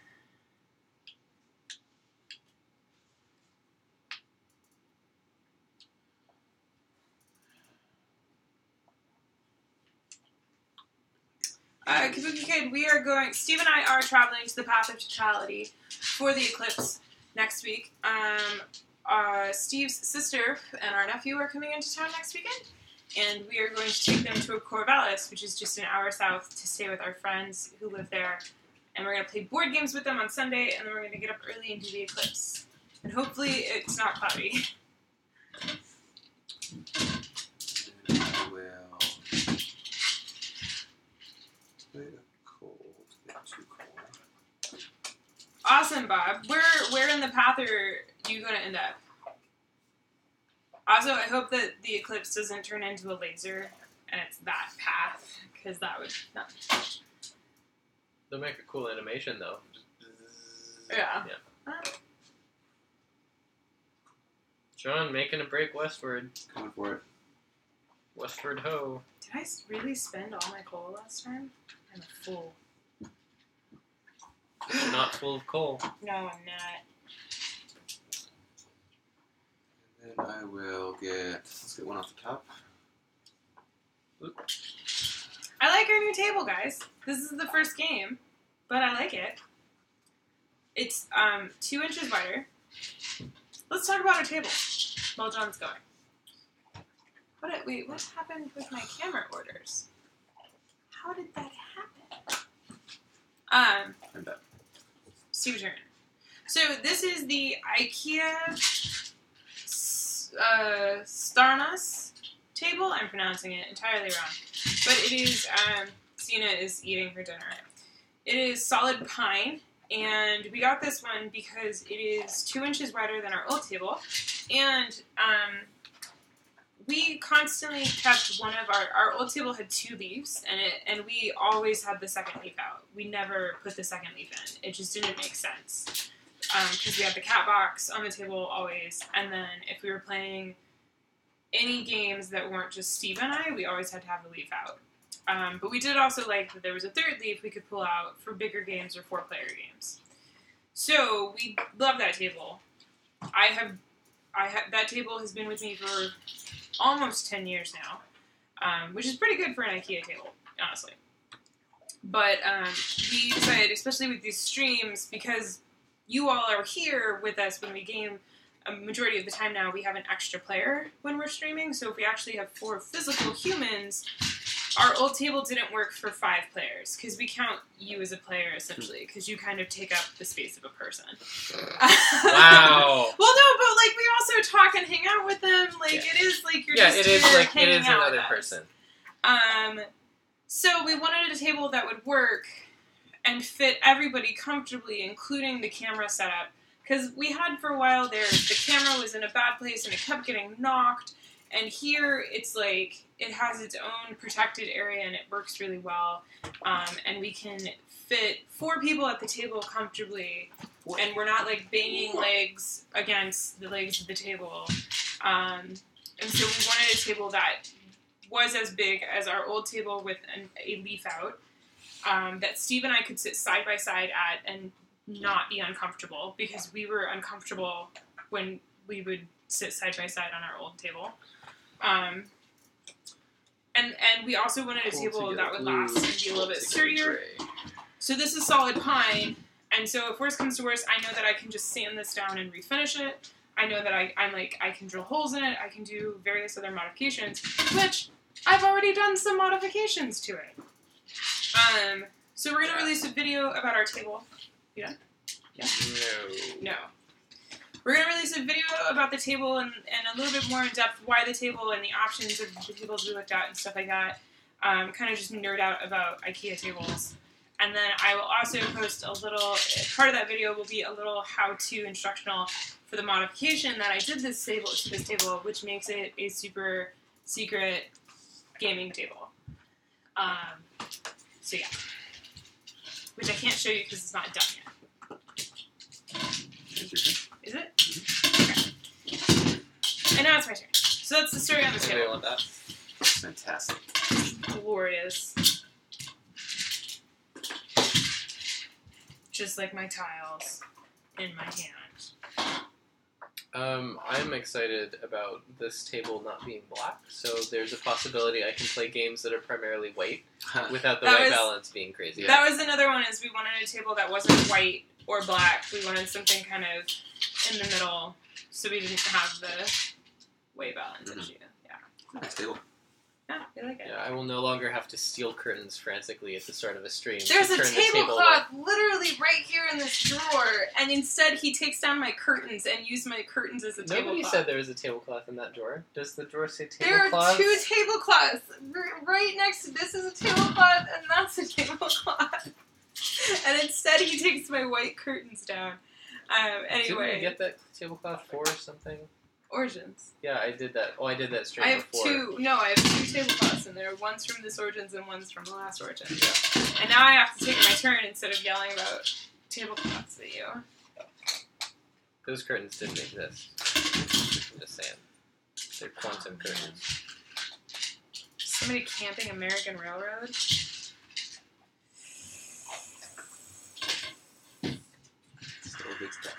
Kabuki Kid, we are going, Steve and I are traveling to the Path of Totality for the eclipse next week. Steve's sister and our nephew are coming into town next weekend, and we are going to take them to a Corvallis, which is just an hour south, to stay with our friends who live there. And we're going to play board games with them on Sunday, and then we're going to get up early and do the eclipse. And hopefully it's not cloudy. Awesome, Bob. Where in the path are you going to end up? Also, I hope that the eclipse doesn't turn into a laser and it's that path, because that would not. They'll make a cool animation, though. Yeah. John making a break westward. Coming for it. Westward ho. Did I really spend all my coal last time? I'm a fool. You're not full of coal. No, I'm not. And then I will get... Let's get one off the top. Oop. I like our new table, guys. This is the first game, but I like it. It's 2 inches wider. Let's talk about our table while John's going. Wait, what happened with my camera orders? How did that happen? I'm back. Steve turn. So this is the IKEA Stornäs table. I'm pronouncing it entirely wrong. But it is, Sina is eating her dinner. It is solid pine, and we got this one because it is 2 inches wider than our old table, and we constantly kept one of our old table had two leaves, and we always had the second leaf out. We never put the second leaf in. It just didn't make sense, because we had the cat box on the table always, and then if we were playing any games that weren't just Steve and I, we always had to have the leaf out. But we did also like that there was a third leaf we could pull out for bigger games or four-player games. So we love that table. That table has been with me for almost 10 years now, which is pretty good for an IKEA table, honestly. But we decided, especially with these streams, because you all are here with us when we game. A majority of the time now, we have an extra player when we're streaming, so if we actually have four physical humans, our old table didn't work for five players, because we count you as a player, essentially, because you kind of take up the space of a person. Wow! Well, no, but, like, we also talk and hang out with them, like, yeah. It is, like, you're just it is, like, hanging it is out another person. So we wanted a table that would work and fit everybody comfortably, including the camera setup. Because we had for a while there, the camera was in a bad place and it kept getting knocked, and here it's like, it has its own protected area and it works really well, and we can fit four people at the table comfortably, and we're not like banging legs against the legs of the table, and so we wanted a table that was as big as our old table with a leaf out, that Steve and I could sit side by side at and not be uncomfortable, because we were uncomfortable when we would sit side by side on our old table. And we also wanted a table that would last and be a little bit sturdier. So this is solid pine, and so if worse comes to worse, I know that I can just sand this down and refinish it. I know that I'm like, I can drill holes in it, I can do various other modifications, which I've already done some modifications to it. So we're going to release a video about our table. Yeah. Yeah. No. We're going to release a video about the table and a little bit more in depth why the table and the options of the tables we looked at and stuff like that. Kind of just nerd out about IKEA tables. And then I will also post a little, part of that video will be a little how-to instructional for the modification that I did to this table, which makes it a super secret gaming table. So yeah. Which I can't show you because it's not done yet. Is it? Mm-hmm. Okay. And now it's my turn. So that's the story on the table. Want that? Fantastic. Glorious. Just like my tiles in my hand. I'm excited about this table not being black, so there's a possibility I can play games that are primarily white without the white balance being crazy. That was another one, is we wanted a table that wasn't white or black. We wanted something kind of in the middle, so we didn't have the white balance issue. Yeah. Nice table. Yeah, I like it. Yeah, I will no longer have to steal curtains frantically at the start of a stream. There's a tablecloth literally right here in this drawer, and instead he takes down my curtains and used my curtains as a tablecloth. Nobody said there was a tablecloth in that drawer. Does the drawer say tablecloth? There are two tablecloths right next to this. Is a tablecloth, and that's a tablecloth. And instead he takes my white curtains down. Anyway. Didn't you get that tablecloth for something? Origins. Yeah, I did that. Oh, I did that straight before. I have two tablecloths in there. One's from this Origins and one's from the last Origins. Yeah. And now I have to take my turn instead of yelling about tablecloths at you. Those curtains didn't exist. I'm just saying. They're quantum curtains. Somebody camping American Railroad. Still gets that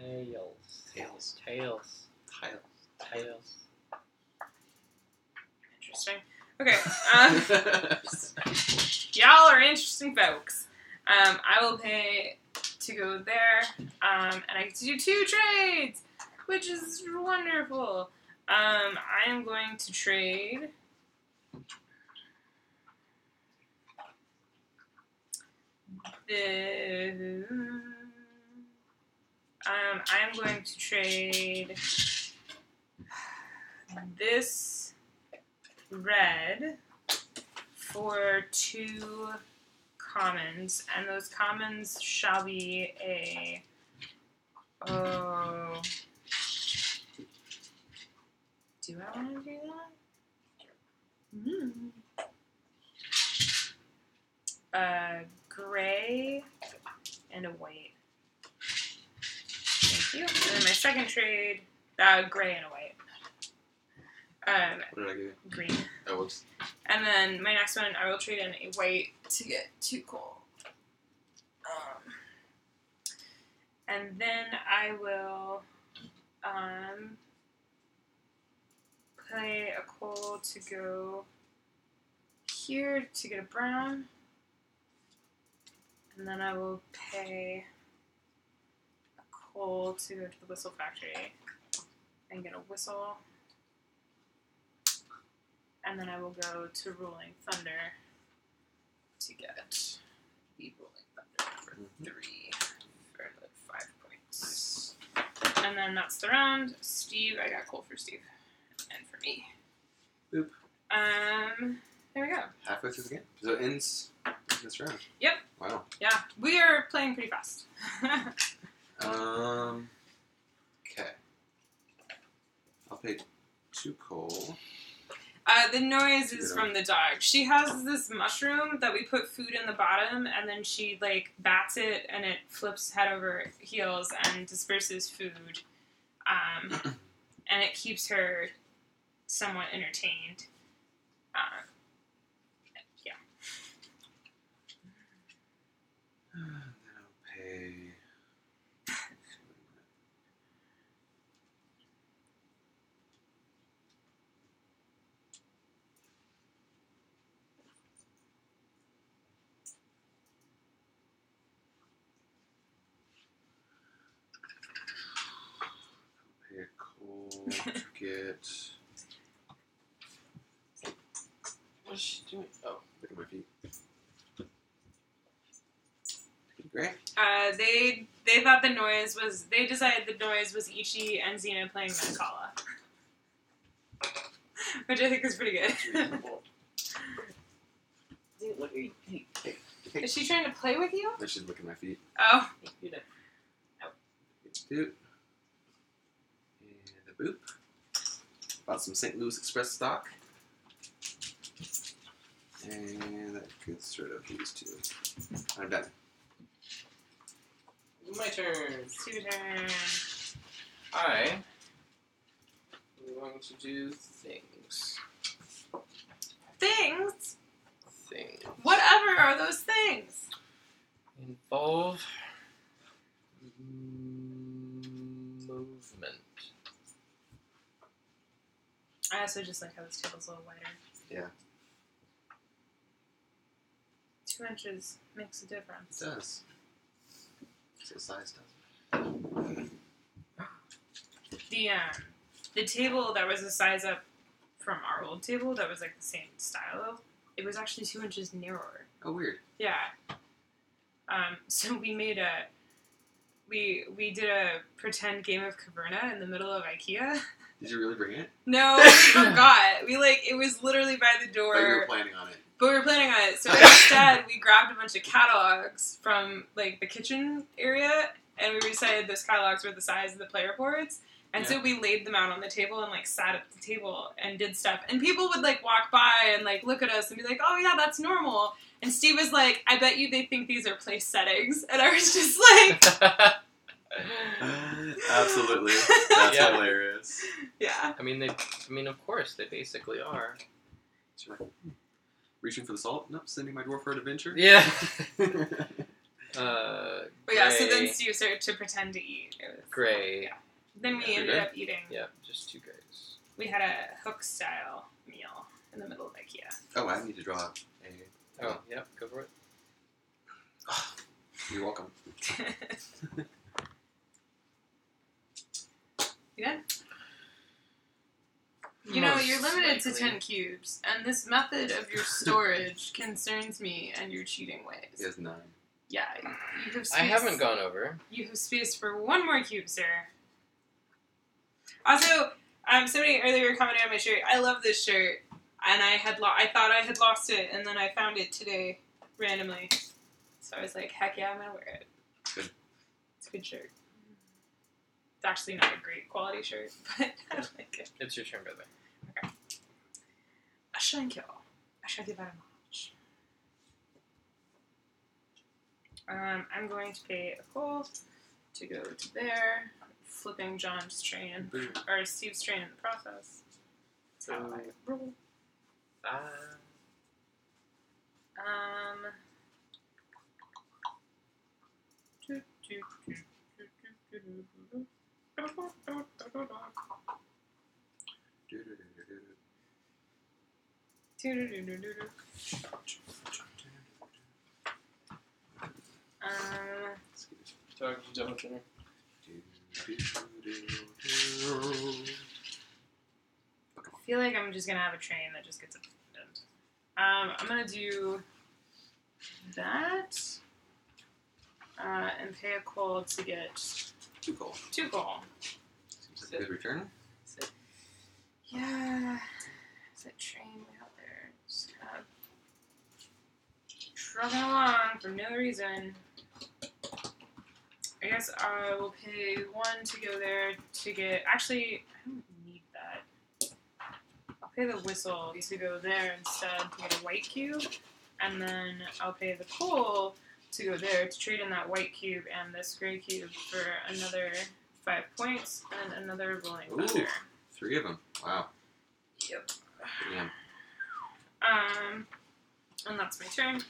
tail. Tails. Tails. Tails. Tails. Interesting. Okay. Y'all are interesting folks. I will pay to go there, and I get to do 2 trades, which is wonderful. I am going to trade the. I am going to trade this red for 2 commons, and those commons shall be a. Oh. Do I want to do that? Mm. Gray and a white. Thank you. And then my second trade, gray and a white. What did I give you? Green. That works. And then my next one, I will trade in a white to get 2 coal. And then I will play a coal to go here to get a brown. And then I will pay a coal to go to the whistle factory and get a whistle. And then I will go to Rolling Thunder to get the Rolling Thunder for 3 for 5 points. And then that's the round. Steve, I got coal for Steve and for me. Boop. There we go. Halfway through the game. So it ends this round. Yep. Wow. Yeah. We are playing pretty fast. Okay. I'll pay 2 coal. The noise is from the dog. She has this mushroom that we put food in the bottom, and then she, like, bats it, and it flips head over heels and disperses food. And it keeps her somewhat entertained. Yeah. Then I'll pay... Get. What's she doing? Oh, look at my feet. Great. They thought the noise was. They decided the noise was Ichi and Xena playing Mancala, which I think is pretty good. What are you thinking? Is she trying to play with you? No, she's looking at my feet. Oh. You did. Oh. Dude. Boop. Bought some St. Louis Express stock. And that could sort of use two. I'm done. My turn. It's your turn. I am going to do things. Things? Things. Whatever are those things? Involve movement. I also just like how this table's a little wider. Yeah. 2 inches makes a difference. It does. It's the size does. The table that was a size up from our old table that was like the same style, it was actually 2 inches narrower. Oh, weird. Yeah. So we made a... We did a pretend game of Caverna in the middle of IKEA. Did you really bring it? No, we forgot. We like it was literally by the door. But we were planning on it. So instead, we grabbed a bunch of catalogs from like the kitchen area, and we decided those catalogs were the size of the player boards, and so we laid them out on the table and like sat at the table and did stuff, and people would like walk by and like look at us and be like, "Oh yeah, that's normal." And Steve was like, I bet you they think these are place settings. And I was just like, Absolutely. That's hilarious. Yeah. I mean, of course, they basically are. Sure. Reaching for the salt? Nope. Sending my dwarf for an adventure? Yeah. But yeah, so then Stu started to pretend to eat. It was gray. Yeah. Then we ended up eating. Yeah, just two grays. We had a hook-style meal in the middle of IKEA. Oh, I need to draw a... Oh, yeah, go for it. Oh, you're welcome. You done? You know, you're limited to 10 cubes, and this method of your storage concerns me and your cheating ways. He has 9. Yeah, you have space. I haven't gone over. You have space for one more cube, sir. Also, somebody earlier commented on my shirt. I love this shirt, and I thought I had lost it, and then I found it today randomly. So I was like, heck yeah, I'm gonna wear it. Good. It's a good shirt. It's actually not a great quality shirt, but I like it. It's your turn, brother. Okay. Ashankyo Baramach. I'm going to pay a gold to go to there, flipping John's train, or Steve's train in the process. That's how I roll. Sorry, I'm done with dinner. I feel like I'm just gonna have a train that just gets abandoned. I'm gonna do that and pay a coal to get 2 coal. 2 coal. Seems like a good return. Yeah, is that train way out there? Just kind of trucking along for no reason. I guess I will pay 1 to go there to get... Actually, I don't need that. I'll pay the whistle to go there instead to get a white cube. And then I'll pay the coal to go there to trade in that white cube and this gray cube for another 5 points and another rolling thunder. 3 of them. Wow. Yep. Yeah. And that's my turn.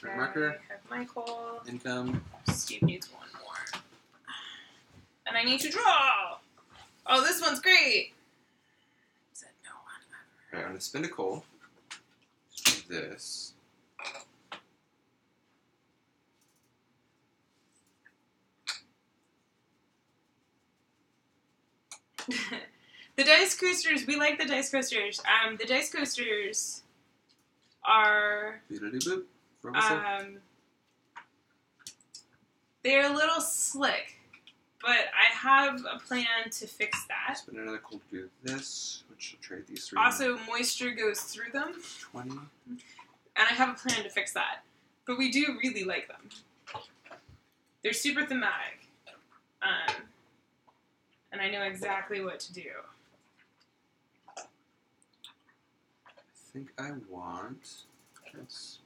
Turn marker. I have my coal. Income. Steve needs 1. And I need to draw! Oh, this one's great! Said no one ever. Alright, I'm gonna spend a coal. Let's do this. The Dice Coasters, we like the Dice Coasters. The Dice Coasters are... they're a little slick. But I have a plan to fix that. Spend another coal to do this, which will trade these 3. Also, moisture goes through them. 20. And I have a plan to fix that. But we do really like them. They're super thematic. And I know exactly what to do. I think I want... That's...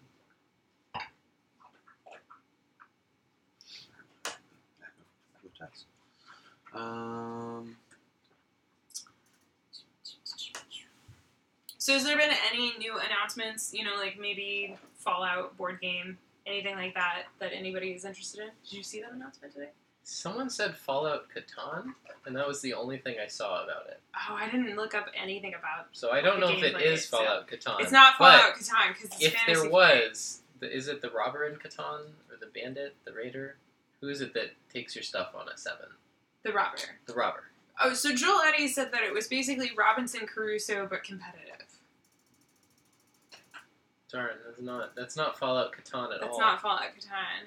So has there been any new announcements, you know, like maybe Fallout board game, anything like that, that anybody is interested in? Did you see that announcement today? Someone said Fallout Catan, and that was the only thing I saw about it. Oh, I didn't look up anything about it. So I don't know if it is Fallout Catan. It's not Fallout Catan, because it's fantasy. If there was, is it the robber in Catan, or the bandit, the raider? Who is it that takes your stuff on a 7? The robber. The robber. Oh, so Joel Eddy said that it was basically Robinson Crusoe, but competitive. Darn, that's not Fallout Catan at all. That's not Fallout Catan.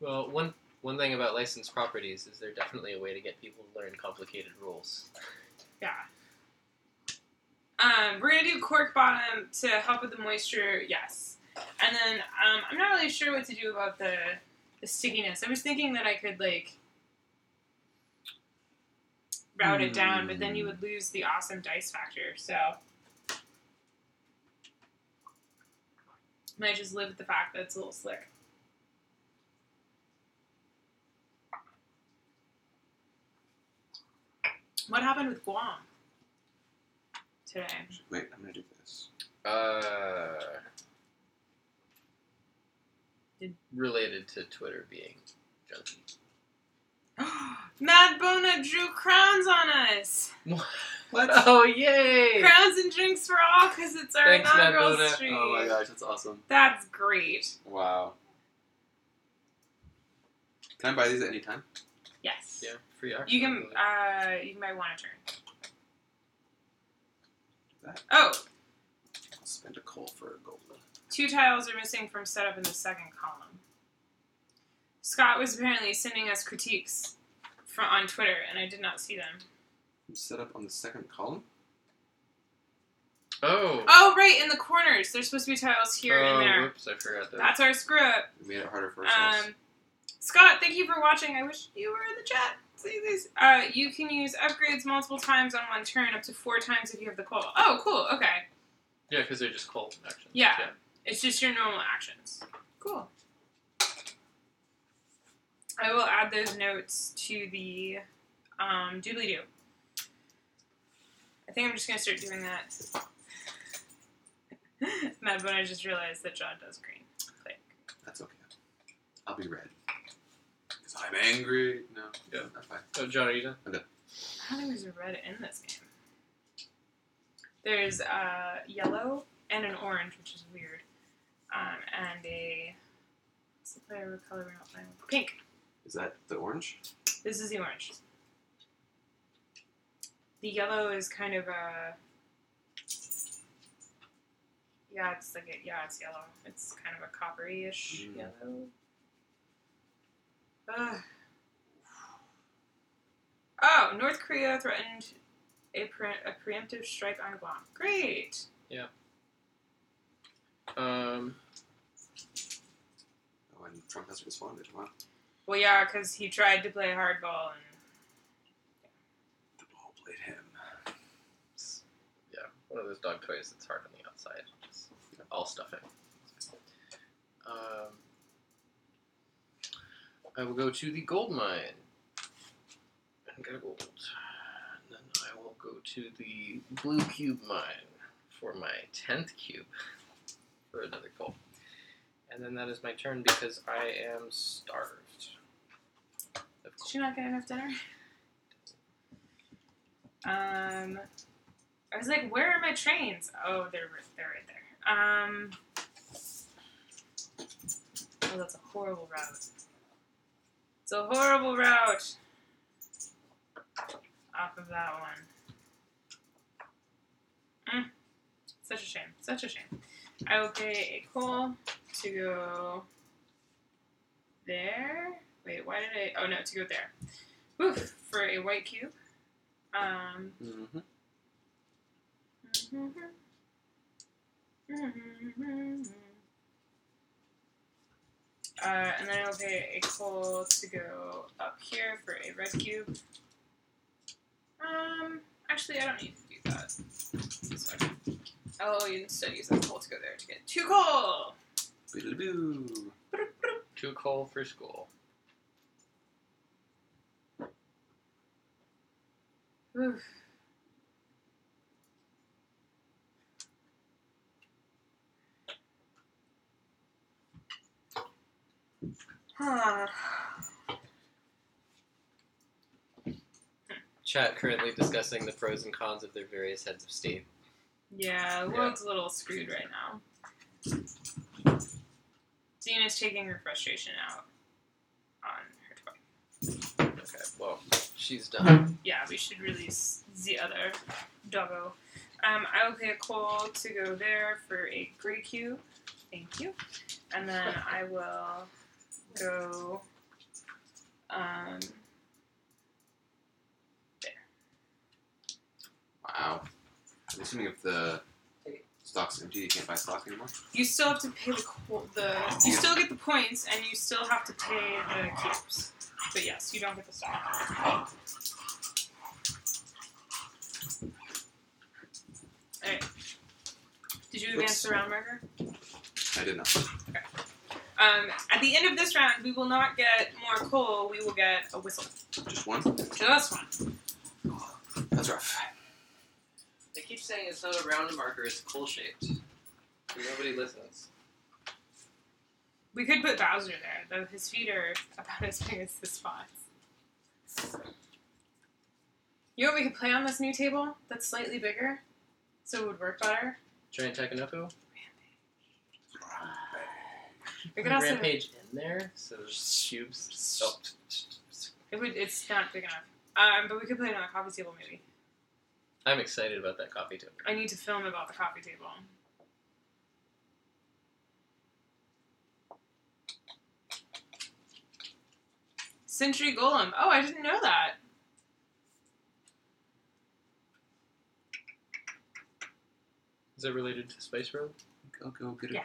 Well, one thing about licensed properties is they're definitely a way to get people to learn complicated rules. Yeah. We're going to do cork bottom to help with the moisture, yes. And then, I'm not really sure what to do about the stickiness. I was thinking that I could, like, route it down, but then you would lose the awesome dice factor, so. And I just live with the fact that it's a little slick. What happened with Guam today? Wait, I'm gonna do this. Related to Twitter being junky. Mad Bona drew crowns on us. What? Oh, yay! Crowns and drinks for all because it's our inaugural stream. Oh my gosh, that's awesome. That's great. Wow. Can I buy these at any time? Yes. Yeah, free art. You can buy one a turn. That. Oh. I'll spend a coal for a gold. Two tiles are missing from setup in the second column. Scott was apparently sending us critiques on Twitter, and I did not see them. Set up on the second column? Oh. Oh, right, in the corners. There's supposed to be tiles here and there. Whoops, I forgot that. That's our screw up. We made it harder for ourselves. Scott, thank you for watching. I wish you were in the chat. See these. You can use upgrades multiple times on one turn, up to 4 times if you have the coal. Oh, cool. Okay. Yeah, because they're just coal actions. Yeah. It's just your normal actions. Cool. I will add those notes to the doobly-doo. I think I'm just going to start doing that. Mad when I just realized that John does green. Click. That's okay. I'll be red. Because I'm angry. No. Yeah. That's fine. Oh, John, are you done? I'm done. I don't think there's a red in this game. There's yellow and an orange, which is weird. And a... What's the player with color we're not playing with? Pink. Is that the orange? This is the orange. The yellow is kind of a... Yeah, it's like a... Yeah, it's yellow. It's kind of a coppery-ish yellow. Ugh. Oh, North Korea threatened a preemptive strike on Guam. Great! Yeah. And Trump hasn't responded. Wow. Well, yeah, because he tried to play hardball and... Yeah. The ball played him. It's, yeah, one of those dog toys that's hard on the outside. Just all stuffing. I will go to the gold mine and get a gold. And then I will go to the blue cube mine for my 10th cube for another gold. And then that is my turn because I am starved. Did you not get enough dinner? I was like, where are my trains? Oh, they're right there. Oh, that's a horrible route. It's a horrible route. Off of that one. Mm. Such a shame. Such a shame. I will pay a coal to go there. Wait, why did I? Oh no, to go there. Oof, for a white cube. And then I'll pay a coal to go up here for a red cube. Actually, I don't need to do that. Sorry. I'll instead use that coal to go there to get 2 coal. 2 coal for school. Oof. Huh. Chat currently discussing the pros and cons of their various heads of state. Yeah, the world's a little screwed right now. Xena's taking her frustration out on her toy. Okay, well, she's done. Yeah, we should release the other doggo. I will pay a coal to go there for a gray cube. Thank you. And then I will go there. Wow. I'm assuming if the stock's empty, you can't buy stock anymore? You still have to pay you still get the points, and you still have to pay the cubes. But yes, you don't get the stock. Alright. Did you advance the round marker? I did not. Okay. At the end of this round, we will not get more coal. We will get a whistle. Just one? Just one. That's rough. They keep saying it's not a round marker, it's coal-shaped. Nobody listens. We could put Bowser there, though his feet are about as big as the spots. You know what we could play on this new table that's slightly bigger, so it would work better? Giant Takanoku? We could also Rampage in there, so there's cubes. Oh. It's not big enough. But we could play it on a coffee table, maybe. I'm excited about that coffee table. I need to film about the coffee table. Century Golem. Oh, I didn't know that. Is that related to Spice Road? Go, go, get it. Yes.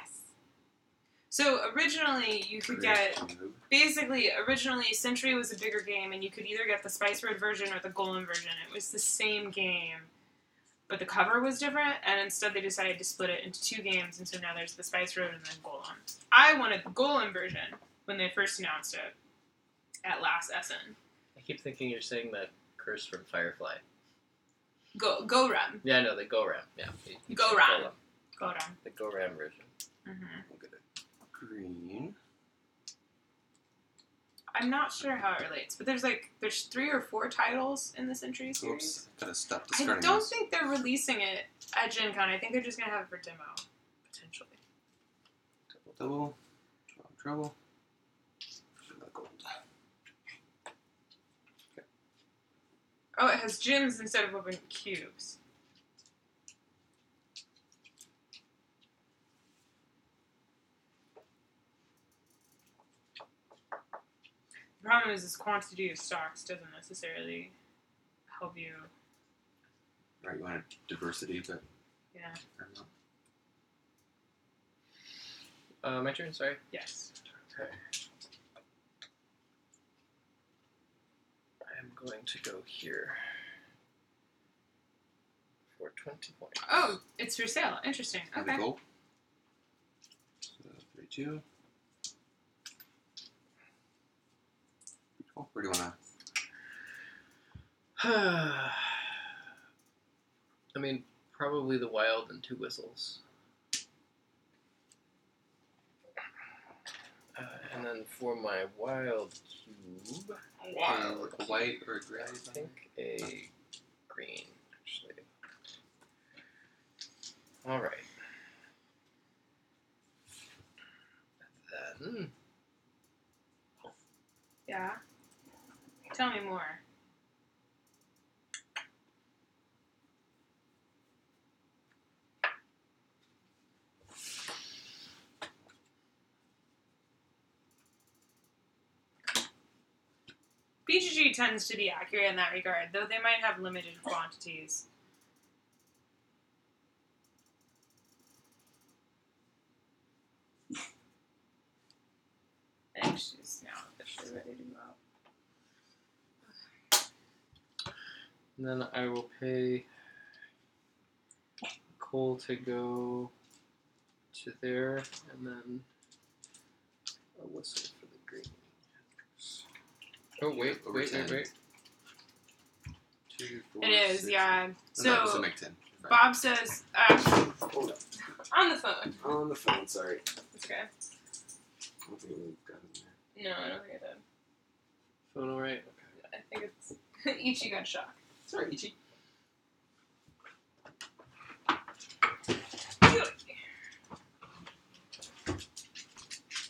So originally, you could get, basically, originally Century was a bigger game, and you could either get the Spice Road version or the Golem version. It was the same game, but the cover was different, and instead they decided to split it into two games, and so now there's the Spice Road and then Golem. I wanted the Golem version when they first announced it at last Essen. I keep thinking you're saying that curse from Firefly. Go-Ram. Yeah, I know, the Go-Ram. Yeah. Go-Ram. Go-Ram. The Go-Ram version. Mm-hmm. We'll get it. Green. I'm not sure how it relates, but there's 3 or 4 titles in the Century series. Oops, gotta stop the I don't think they're releasing it at Gen Con. I think they're just gonna have it for demo, potentially. Double, trouble. Gold. Okay. Oh, it has gems instead of open cubes. The problem is this quantity of stocks doesn't necessarily help you. Right, you want diversity, but... Yeah. I don't know. My turn, sorry? Yes. Okay. I'm going to go here for 20 points. Oh, it's for sale. Interesting. Okay. Cool. So, 32. Where do you want to? I mean, probably the wild and 2 whistles. And then for my wild cube. Wild, white or gray? I think a green, actually. Alright. Then. Yeah. Tell me more. BGG tends to be accurate in that regard, though they might have limited quantities. I think she's now officially ready to go out. And then I will pay coal to go to there, and then a whistle for the green. Oh, wait. 2, 4, it is, 6, yeah. So, make 10. Right. Bob says, hold up. On the phone. On the phone, sorry. It's okay. I don't think it really got in there. No, I don't think it did. Phone alright? Okay. I think it's, Ichi got shocked. Sorry, Ichi.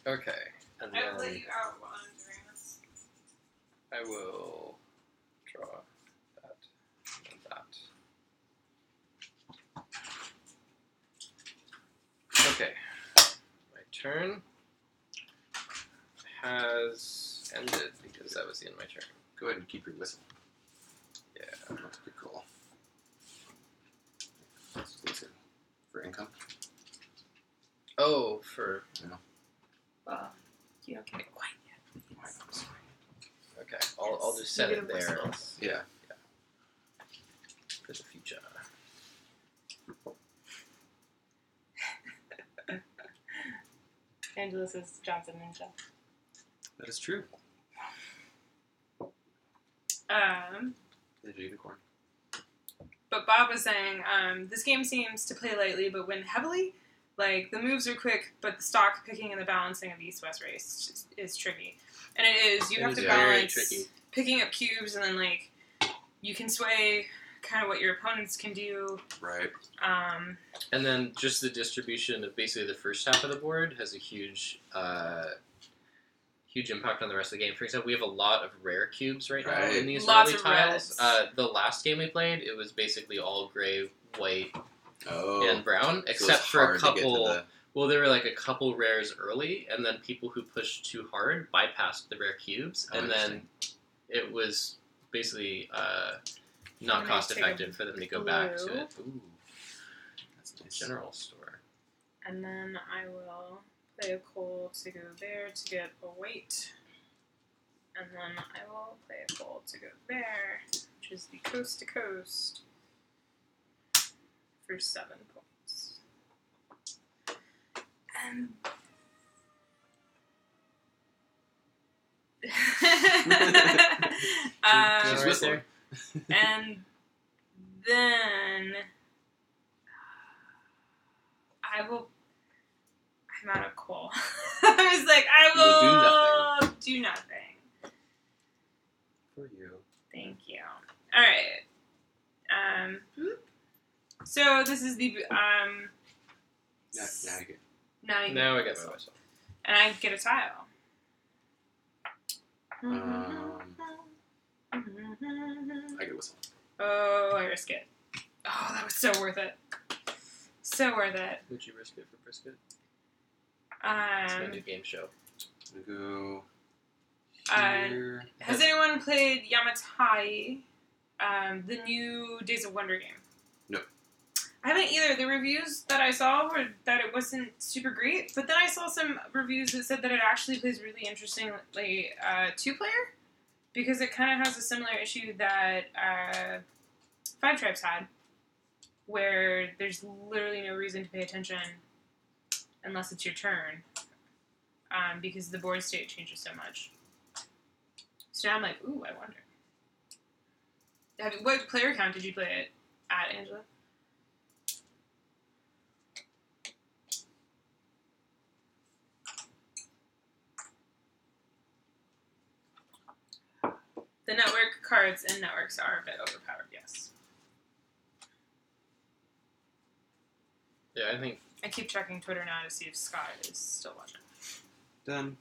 Okay. And then I will let you out while I'm doing this. I will draw that and that. Okay. My turn has ended because that was the end of my turn. Go ahead and keep your whistle. Yeah, that's pretty cool. For income? Oh, for... You know. You don't get it quite yet. Yes. Okay, I'll just set it there. Yeah. Yeah. For the future. Angeles is Johnson Ninja. That is true. There's a unicorn. But Bob was saying, this game seems to play lightly but win heavily. Like, the moves are quick, but the stock picking and the balancing of the East-West race is tricky. And it is, you have to balance picking up cubes, and then, like, you can sway kind of what your opponents can do. Right. And then just the distribution of basically the first half of the board has a huge, huge impact on the rest of the game. For example, we have a lot of rare cubes right now in these early tiles. The last game we played, it was basically all gray, white, and brown, except for a couple. Well, there were like a couple rares early, and then people who pushed too hard bypassed the rare cubes, and then it was basically not cost effective for them to go back to it. Ooh, that's a general store. And then I will play a coal to go there to get a weight, and then I will play a coal to go there, which is the coast to coast, for 7 points. And she's whistling. And then I'm out of coal. I was like, I will do nothing. For you. Thank you. All right. So this is the Now I get my whistle. And I get a tile. I get a whistle. Oh, I risk it. Oh, that was so worth it. So worth it. Would you risk it for brisket? It's my new game show. We go here. Has anyone played Yamatai? The new Days of Wonder game? No. I haven't either. The reviews that I saw were that it wasn't super great, but then I saw some reviews that said that it actually plays really interestingly two-player, because it kind of has a similar issue that Five Tribes had, where there's literally no reason to pay attention unless it's your turn, because the board state changes so much. So now I'm like, ooh, I wonder. What player count did you play it at, Angela? The network cards and networks are a bit overpowered, yes. Yeah, I think... I keep checking Twitter now to see if Scott is still watching. Done.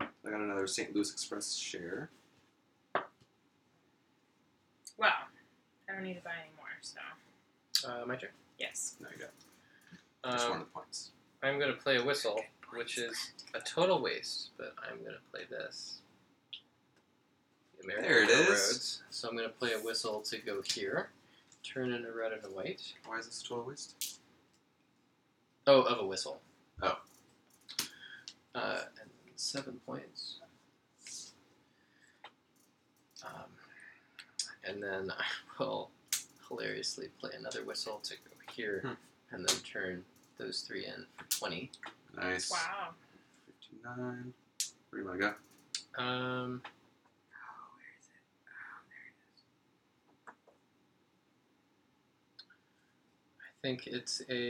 I got another St. Louis Express share. Wow. I don't need to buy any more, so... my turn? Yes. There you go. Just one of the points. I'm going to play a whistle, which is a total waste, but I'm going to play this. American there it is. Roads. So I'm going to play a whistle to go here. Turn into red and a white. Why is this a total waste? Oh, of a whistle. Oh. And 7 points. And then I will hilariously play another whistle to go here, and then turn those three in for 20. Nice. Wow. 59. Where do you want to go? I think it's a...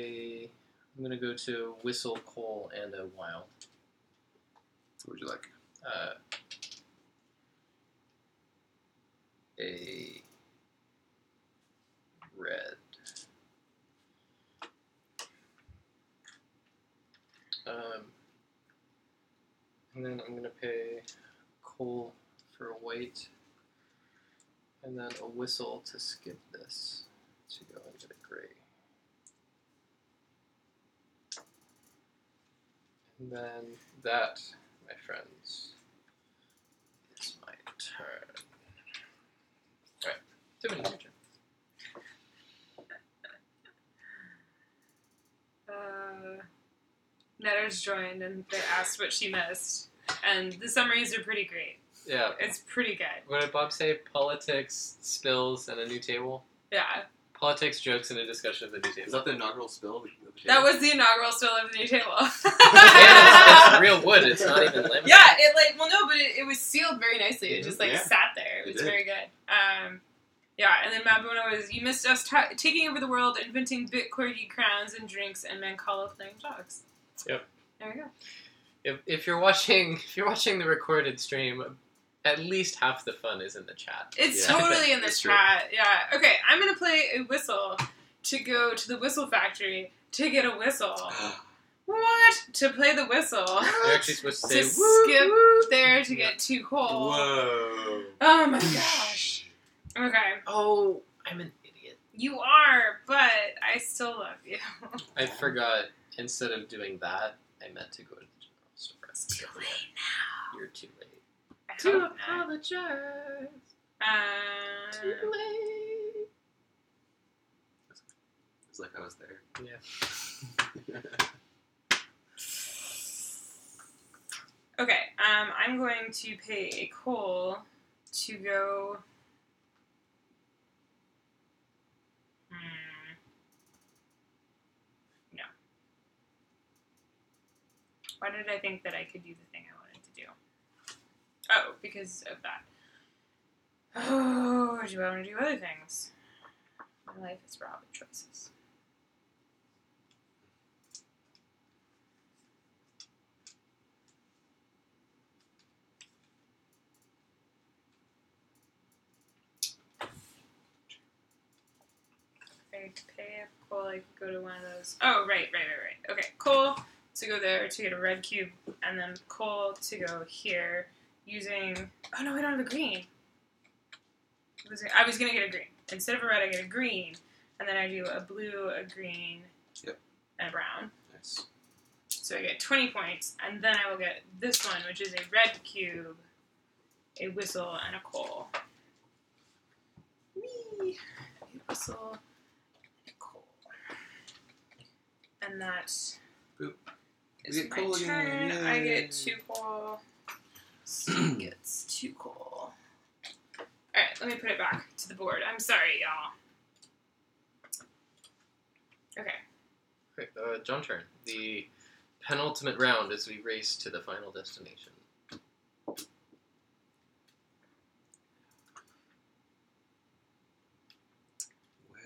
I'm going to go to Whistle, Coal, and a Wild. What would you like? A red. And then I'm going to pay coal for a white, and then a whistle to skip this to go into the gray. And then that, my friends, is my turn. All right, Tiffany, your turn. Netters joined, and they asked what she missed, and the summaries are pretty great. Yeah, it's pretty good. What did Bob say? Politics, spills, and a new table. Yeah, politics, jokes, and a discussion of the new table. Is that the inaugural spill of the new table? That was the inaugural spill of the new table. It's real wood. It's not even laminated. Yeah, it like, well, no, but it was sealed very nicely. It just, like, sat there. It was very good. Yeah, and then Mabuno was, you missed us taking over the world, inventing Bitcorgi crowns and drinks, and Mancala playing dogs. Yep. There we go. If you're watching the recorded stream, at least half the fun is in the chat. It's totally in the chat. True. Yeah. Okay, I'm gonna play a whistle to go to the whistle factory to get a whistle. What? To play the whistle. You're actually supposed to say woo, skip woo. There to get too cold. Whoa. Oh my gosh. Okay. Oh, I'm an idiot. You are, but I still love you. I forgot. Instead of doing that, I meant to go to the general store. It's too late now. You're too late. To apologize. Too late. It's like I was there. Yeah. Okay. I'm going to pay a coal to go. No. Why did I think that I could do the thing I wanted to do? Oh, because of that. Oh, do I want to do other things? My life is robbed of choices. If I could pay a coal, I could go to one of those. Oh, right. Okay, coal to go there to get a red cube, and then coal to go here. Using, oh no, I don't have a green. I was gonna get a green. Instead of a red, I get a green, and then I do a blue, a green, and a brown. Nice. So I get 20 points, and then I will get this one, which is a red cube, a whistle, and a coal. Whee! A whistle, and a coal. And that is my turn. Yay. I get two coal. Steve gets too cool. Alright, let me put it back to the board. I'm sorry, y'all. Okay. John turn. The penultimate round as we race to the final destination. Well,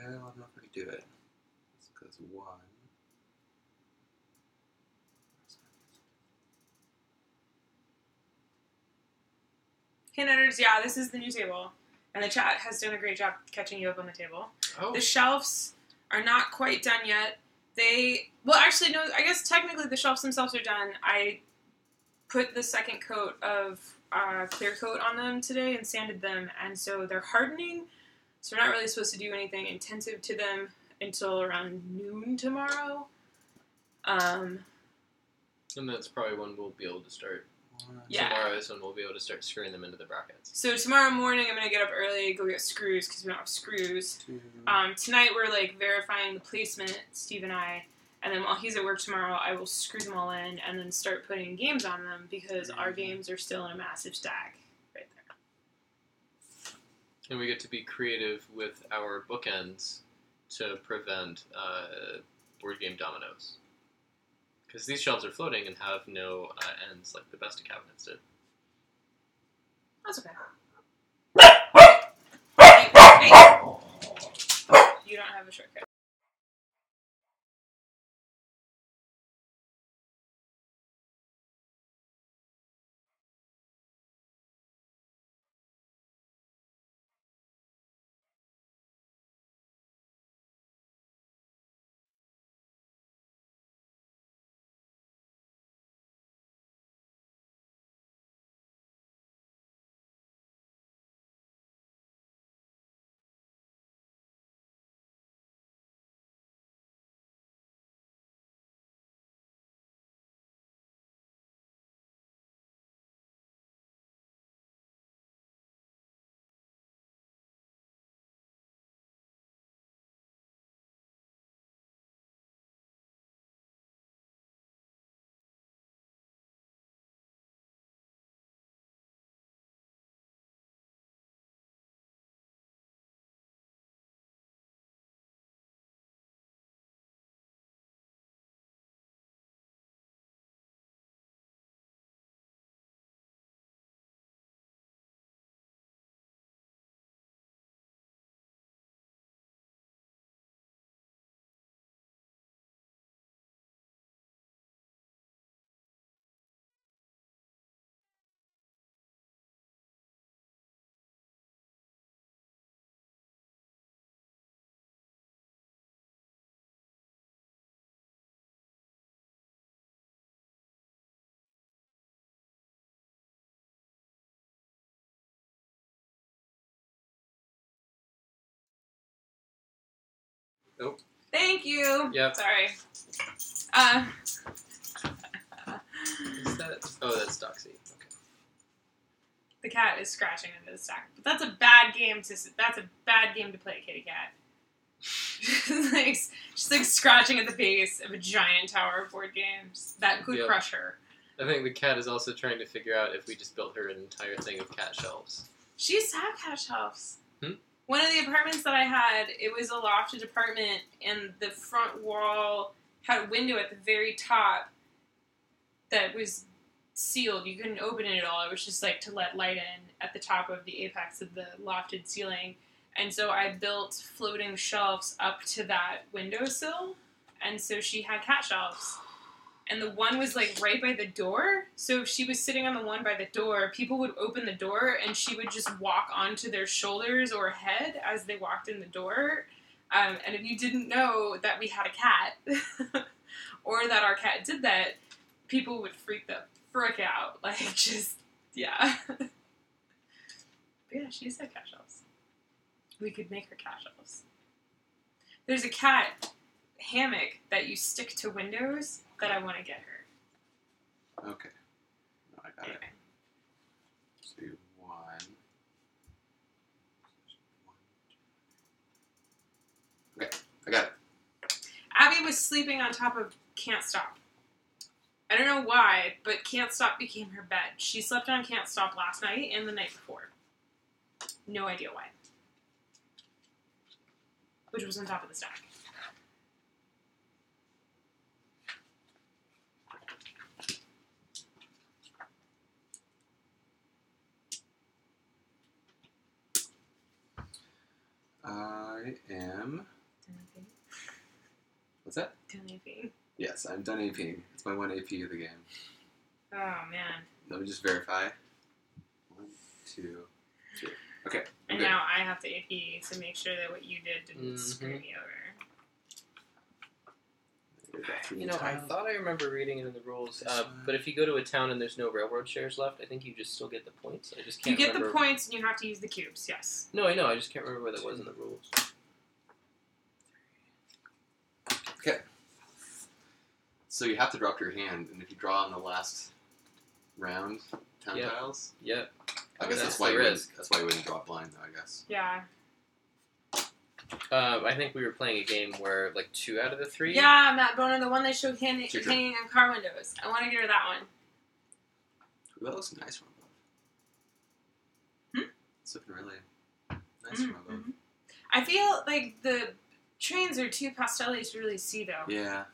I'm not going to do it. It's because one. Hinutters, yeah, this is the new table, and the chat has done a great job catching you up on the table. Oh. The shelves are not quite done yet. Well, actually, no, I guess technically the shelves themselves are done. I put the second coat of clear coat on them today and sanded them, and so they're hardening, so we're not really supposed to do anything intensive to them until around noon tomorrow. And that's probably when we'll be able to start. Yeah. Tomorrow is when we'll be able to start screwing them into the brackets. So tomorrow morning, I'm going to get up early, go get screws, because we don't have screws. Tonight, we're, like, verifying the placement, Steve and I, and then while he's at work tomorrow, I will screw them all in and then start putting games on them, because our games are still in a massive stack right there. And we get to be creative with our bookends to prevent board game dominoes. Because these shelves are floating and have no ends like the best of cabinets did. That's okay. You don't have a shortcut. Nope. Thank you. Yeah. Sorry. Is that? Oh, that's Doxy. Okay. The cat is scratching into the stack, but that's a bad game to. That's a bad game to play, kitty cat. Just like scratching at the base of a giant tower of board games that could crush her. I think the cat is also trying to figure out if we just built her an entire thing of cat shelves. She used to have cat shelves. Hmm? One of the apartments that I had, it was a lofted apartment, and the front wall had a window at the very top that was sealed. You couldn't open it at all. It was just like to let light in at the top of the apex of the lofted ceiling. And so I built floating shelves up to that windowsill, and so she had cat shelves. And the one was, like, right by the door, so if she was sitting on the one by the door, people would open the door, and she would just walk onto their shoulders or head as they walked in the door. And if you didn't know that we had a cat, or that our cat did that, people would freak out. Like, just, yeah. But yeah, she used to have cat shelves. We could make her cat shelves. There's a cat hammock that you stick to windows that I want to get her. Okay. No, I got it. Do one. Okay, I got it. Abby was sleeping on top of Can't Stop. I don't know why, but Can't Stop became her bed. She slept on Can't Stop last night and the night before. No idea why. Which was on top of the stack. I am... Done APing. What's that? Done APing. Yes, I'm done APing. It's my one AP of the game. Oh, man. Let me just verify. 1, 2, 3. Okay. And now I have to AP to make sure that what you did didn't screw me over. You know, I thought I remember reading it in the rules, but if you go to a town and there's no railroad shares left, I think you just still get the points. I just can't remember. You get the points and you have to use the cubes, yes. No, I know. I just can't remember where that was in the rules. Okay. So you have to drop your hand, and if you draw on the last round, town tiles? Yep. I guess that's why you wouldn't draw blind, though, I guess. Yeah. I think we were playing a game where, like, 2 out of the 3... Yeah, Matt Boner, the one that showed hanging on car windows. I want to get her that one. That looks a nice one, though. Hmm? It's looking really nice from above. Mm-hmm. I feel like the trains are too pastel-y to really see, though. Yeah.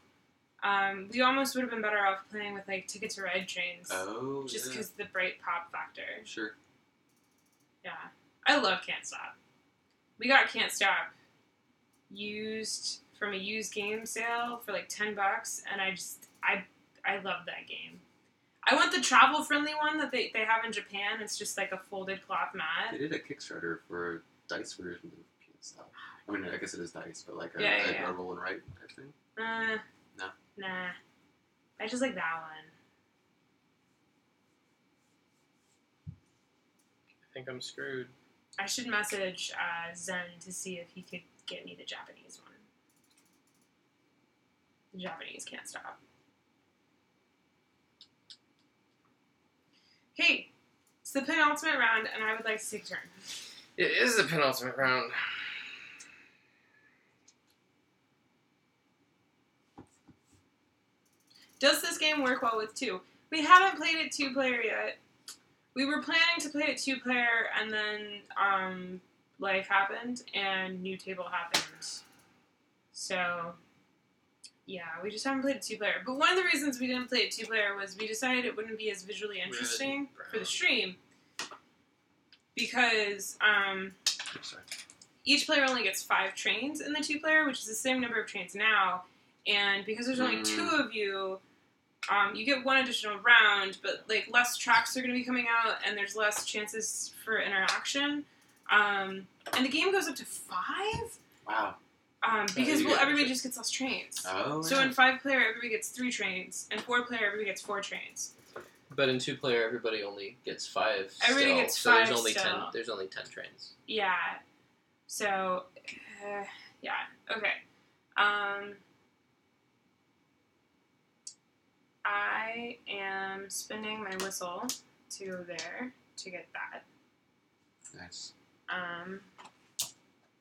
We almost would have been better off playing with, like, Ticket to Ride trains. Oh, just because of the bright pop factor. Sure. Yeah. I love Can't Stop. We got Can't Stop used from a used game sale for, like, $10, and I love that game. I want the travel-friendly one that they have in Japan. It's just, like, a folded cloth mat. They did a Kickstarter for dice version of Can't Stop. I mean, I guess it is dice, but, like, a roll and write type thing. Nah. I just like that one. I think I'm screwed. I should message Zen to see if he could get me the Japanese one. The Japanese Can't Stop. Hey, it's the penultimate round, and I would like to take a turn. It is the penultimate round. Does this game work well with 2? We haven't played it 2-player yet. We were planning to play it 2-player, and then life happened, and new table happened. So, yeah, we just haven't played it 2-player. But one of the reasons we didn't play it 2-player was we decided it wouldn't be as visually interesting for the stream, because each player only gets 5 trains in the 2-player, which is the same number of trains now. And because there's only 2 of you... you get 1 additional round, but, like, less tracks are going to be coming out, and there's less chances for interaction. And the game goes up to 5? Wow. Because, well, everybody just gets less trains. Oh, so in 5-player, everybody gets 3 trains. In 4-player, everybody gets 4 trains. But in 2-player, everybody only gets 5 Everybody gets 5 so there's only 10 trains. Yeah. So, yeah. Okay. I am spending my whistle to there to get that. Nice.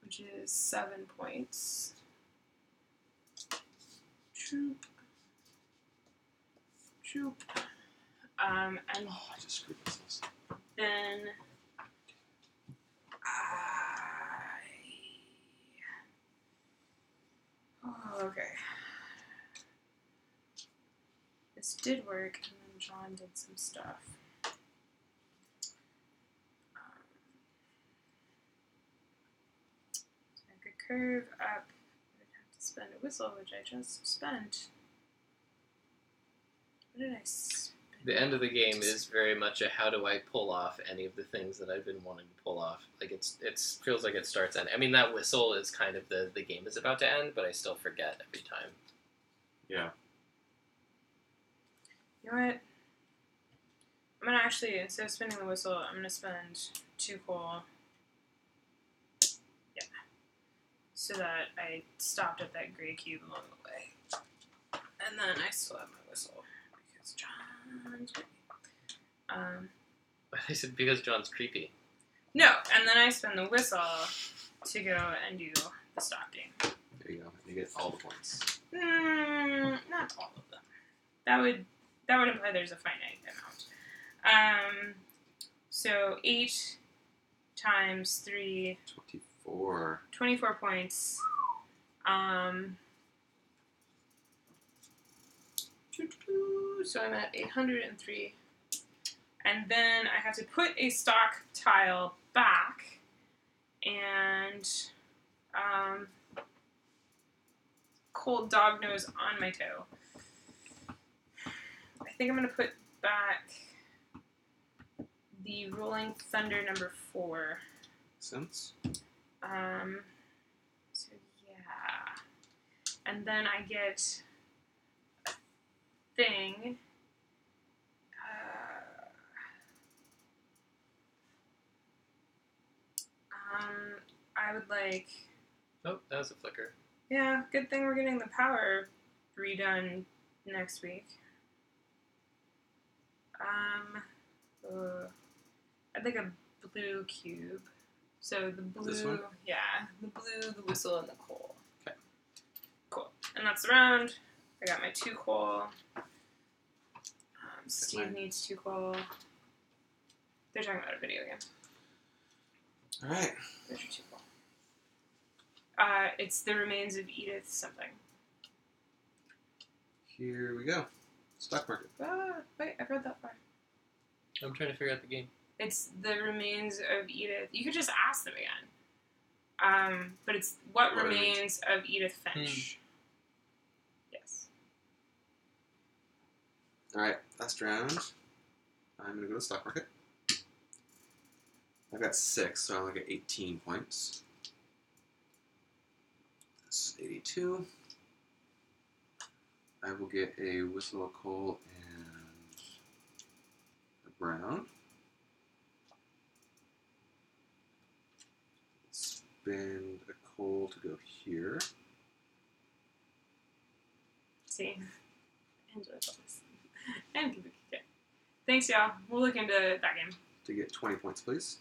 Which is 7 points. Choop. And I just screwed this. Then okay. This did work, and then John did some stuff. So I could curve up. I'd have to spend a whistle, which I just spent. What did I spend? The end of the game is very much a how do I pull off any of the things that I've been wanting to pull off. Like, it's feels like it starts and I mean, that whistle is kind of the game is about to end, but I still forget every time. Yeah. You know what? I'm going to actually, instead of spinning the whistle, I'm going to spend 2 coal. Yeah. So that I stopped at that gray cube along the way. And then I still have my whistle. Because John's creepy. I said because John's creepy. No, and then I spend the whistle to go and do the stop game. There you go. You get all the points. Not all of them. That would imply there's a finite amount. So 8 times 3. 24. 24 points. So I'm at 803. And then I have to put a stock tile back. And cold dog nose on my toe. I think I'm going to put back the Rolling Thunder number 4. Sense. So, yeah. And then I get a thing. I would like... Oh, that was a flicker. Yeah, good thing we're getting the power redone next week. I'd like a blue cube. So the blue, this one? Yeah, the blue, the whistle, and the coal. Okay. Cool. And that's the round. I got my 2 coal. Steve needs 2 coal. They're talking about a video game. All right. There's your 2 coal. It's the remains of Edith something. Here we go. Stock market. Wait, I've read that far. I'm trying to figure out the game. It's the remains of Edith. You could just ask them again. But it's what remains of Edith Finch. Yes. All right, last round. I'm gonna go to stock market. I've got 6, so I'm gonna get 18 points. This is 82. I will get a whistle, a coal, and a brown. Spend a coal to go here. See? Enjoy this. And keep it. Okay. Thanks, y'all. We'll look into that game. To get 20 points, please.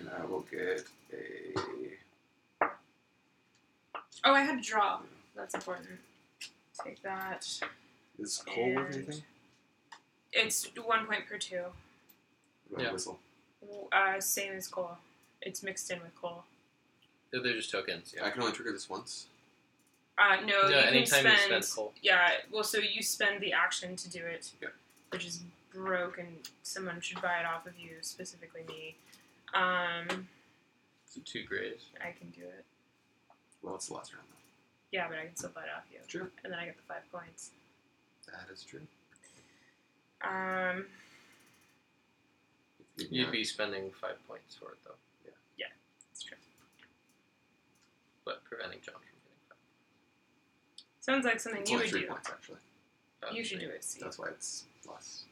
And I will get a... Oh, I had to draw. That's important. Take that. Is coal worth anything? It's 1 point per 2. What about whistle? Same as coal. It's mixed in with coal. They're just tokens. Yeah. I can only trigger this once. No, you anytime can spend, you spend coal. Yeah, well, so you spend the action to do it, which is broke, and someone should buy it off of you, specifically me. So 2 grays. I can do it. Well, it's the last round, though. Yeah, but I can still buy it off you. True. And then I get the 5 points. That is true. You'd be spending 5 points for it, though. Yeah. Yeah, that's true. But preventing John from getting 5 points. Sounds like something it's you would 3 do. Points, actually. That's you should do it, Steve. That's why it's plus.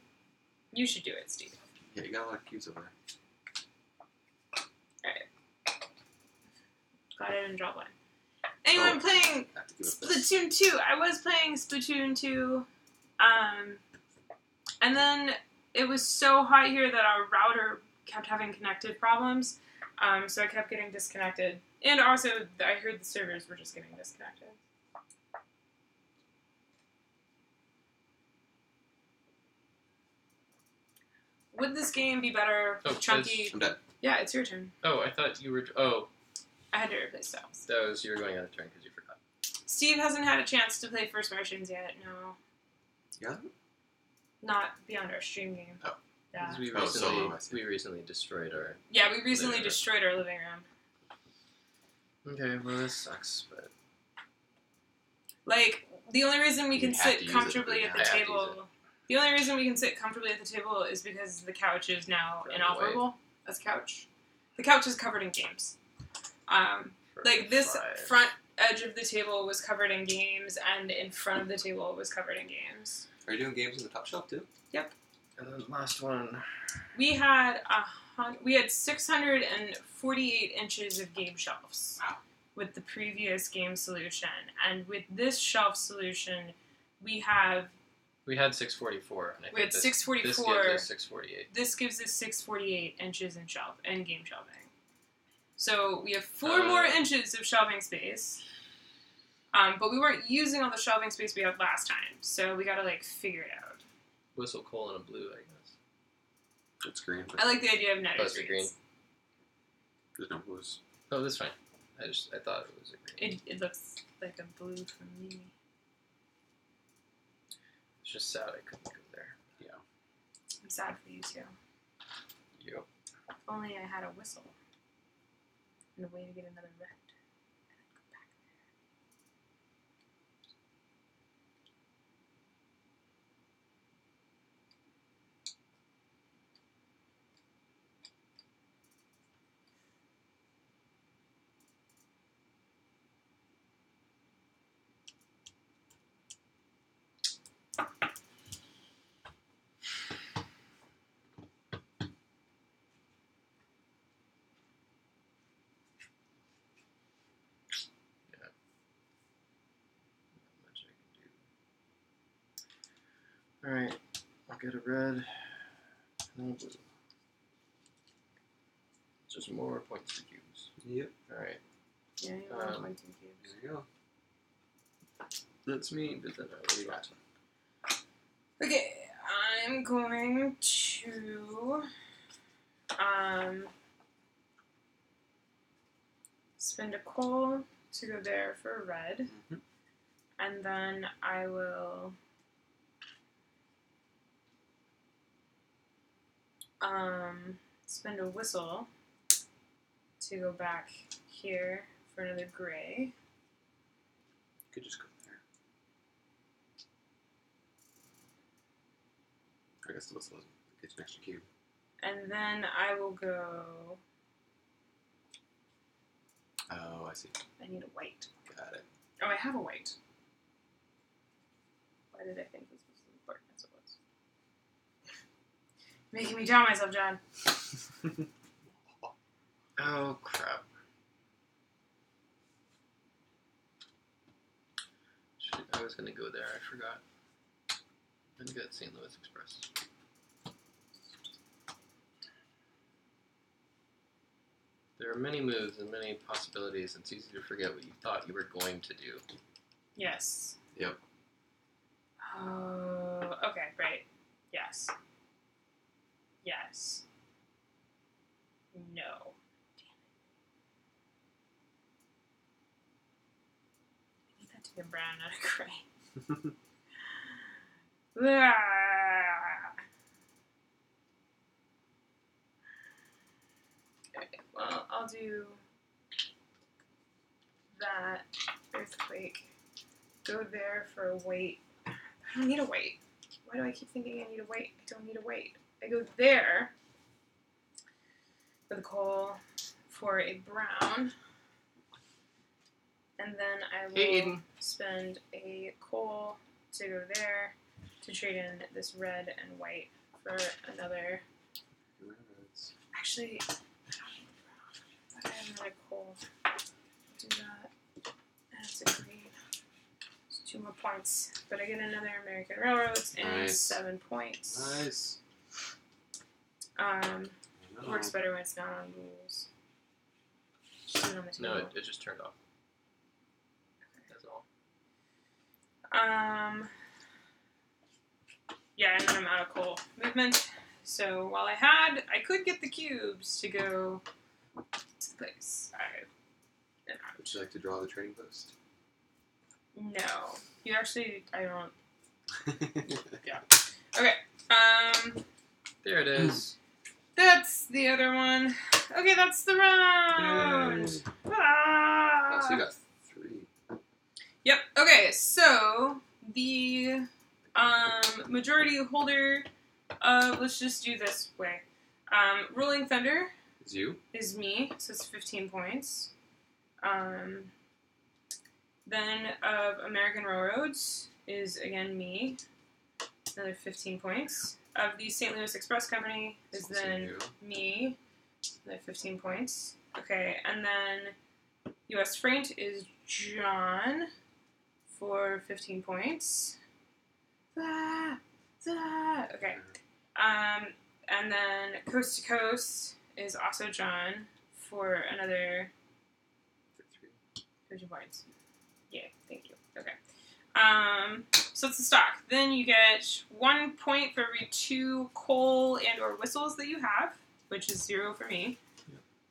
You should do it, Steve. Yeah, you got a lot of cubes over there. Alright. Glad I didn't drop one. Anyone playing Splatoon 2? I was playing Splatoon 2, and then it was so hot here that our router kept having connected problems, so I kept getting disconnected. And also, I heard the servers were just getting disconnected. Would this game be better? Oh, chunky. I'm done. Yeah, it's your turn. Oh, I thought you were. Oh. I had to replace those. So you were going out of turn because you forgot. Steve hasn't had a chance to play First Martians yet, no. Yeah? Not beyond our stream game. Oh. Yeah. We recently destroyed our... Yeah, we recently destroyed our living room. Okay, well, this sucks, but... Like, the only reason we can sit comfortably at the table... The only reason we can sit comfortably at the table is because the couch is now inoperable as a couch. The couch is covered in games. Like this front edge of the table was covered in games, and in front of the table was covered in games. Are you doing games in the top shelf too? Yep. And then the last one. We had 648 inches of game shelves. Wow. With the previous game solution, and with this shelf solution, we have. We had 644. And we had 644. This gives us 648. This gives us 648 inches in shelf and game shelving. So we have 4 more inches of shelving space, but we weren't using all the shelving space we had last time, so we gotta like figure it out. Whistle coal and a blue, I guess. It's green. I like the idea of netting. Oh, it's green. There's no blues. Oh, that's fine. I thought it was a green. It looks like a blue for me. It's just sad I couldn't go there. Yeah. I'm sad for you too. Yep. If only I had a whistle. And a way to get another red. And then go back there. Alright, I'll get a red and a blue. Just more points to cubes. Yep. Alright. Yeah, you want points and cubes. There you go. That's me, but then I really got one. Okay, I'm going to spend a coal to go there for red. Mm-hmm. And then I will spend a whistle to go back here for another gray. You could just go there. I guess the whistle gets an extra cube. And then I will go. Oh, I see. I need a white. Got it. Oh, I have a white. Why did I think this was important? That's what it was. Making me down myself, John. Oh, crap. I was going to go there. I forgot. I'm going to get St. Louis Express. There are many moves and many possibilities. It's easy to forget what you thought you were going to do. Yes. Yep. Oh, okay, right. Yes. Yes. No. Damn it. I need that to be brown, not a gray. Okay, well, I'll do that earthquake. Go there for a weight. I don't need a weight. Why do I keep thinking I need a weight? I don't need a weight. I go there with a coal for a brown, and then I will spend a coal to go there to trade in this red and white for another. Actually, I don't need brown. I have another coal. I'll do that. 2 more points. But I get another American Railroads and nice. 7 points. Nice. It works better when it's not on rules. Just on the it just turned off. That's all. Yeah, and then I'm out of coal movement. So while I could get the cubes to go to the place. Would you like to draw the trading post? No. You actually, I don't. Yeah. Okay. There it is. That's the other one. Okay, that's the round. Ah. So you got 3. Yep. Okay, so the majority holder of, let's just do this way. Rolling Thunder is you. Is me. So it's 15 points. Then of American Railroads is again me. Another 15 points. Of the St. Louis Express Company is then me. Another 15 points. Okay, and then U.S. Freight is John for 15 points. Okay. And then Coast to Coast is also John for another 13 points. Yeah, thank you. Okay. So it's the stock. Then you get 1 point for every 2 coal and or whistles that you have, which is 0 for me.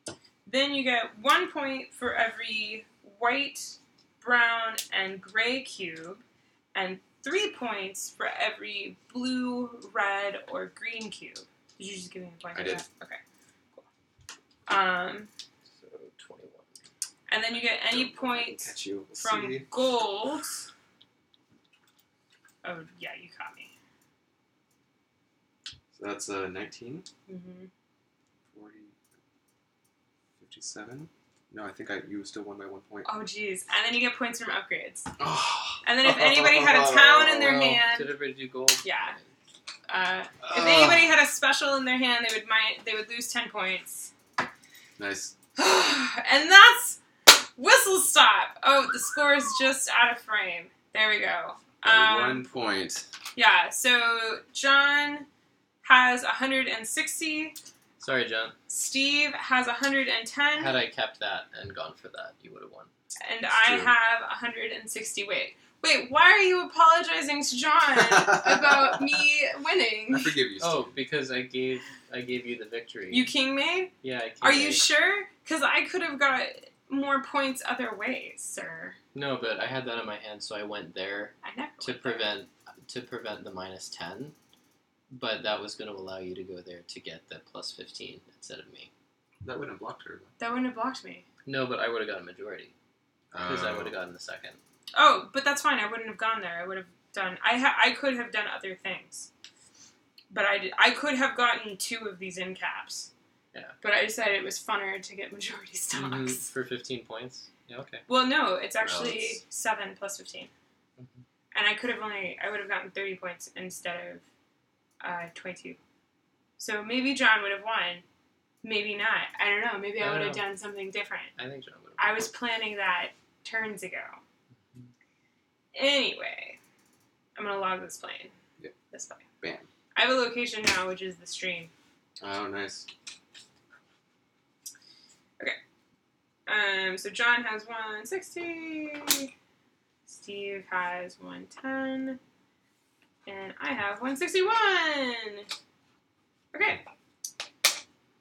Yeah. Then you get 1 point for every white, brown, and gray cube, and 3 points for every blue, red, or green cube. Did you just give me a point? I did. Okay, cool. So 21. And then you get any point from gold. Oh, yeah, you caught me. So that's 19. Mm-hmm. 40. 57. No, I think you still won by 1 point. Oh, jeez. And then you get points from upgrades. And then if anybody had a town in their hand... Did everybody do gold? Yeah. If anybody had a special in their hand, they would lose 10 points. Nice. And that's... Whistle Stop! Oh, the score is just out of frame. There we go. 1 point. Yeah, so John has 160. Sorry, John. Steve has 110. Had I kept that and gone for that, you would have won. And that's I have 160. Wait, why are you apologizing to John about me winning? I forgive you, Steve. Oh, because I gave you the victory. You king made? Yeah, I king Are made. You sure? Because I could have got... more points other ways, sir. No, but I had that in my hand, so I went there to prevent the -10. But that was going to allow you to go there to get the +15 instead of me. That wouldn't have blocked her. That wouldn't have blocked me. No, but I would have got a majority because I would have gotten the second. Oh, but that's fine. I wouldn't have gone there. I would have done. I could have done other things, but I did. I could have gotten 2 of these in caps. Yeah. But I decided it was funner to get majority stocks. Mm-hmm. For 15 points? Yeah, okay. Well, no, it's actually 7 plus 15. Mm-hmm. And I would have gotten 30 points instead of 22. So maybe John would have won. Maybe not. I don't know. Maybe I would have done something different. I think John would have won. I was planning that turns ago. Mm-hmm. Anyway, I'm going to log this plane. Yep. This plane. Bam. I have a location now, which is the stream. Oh, nice. So John has 160, Steve has 110, and I have 161! Okay.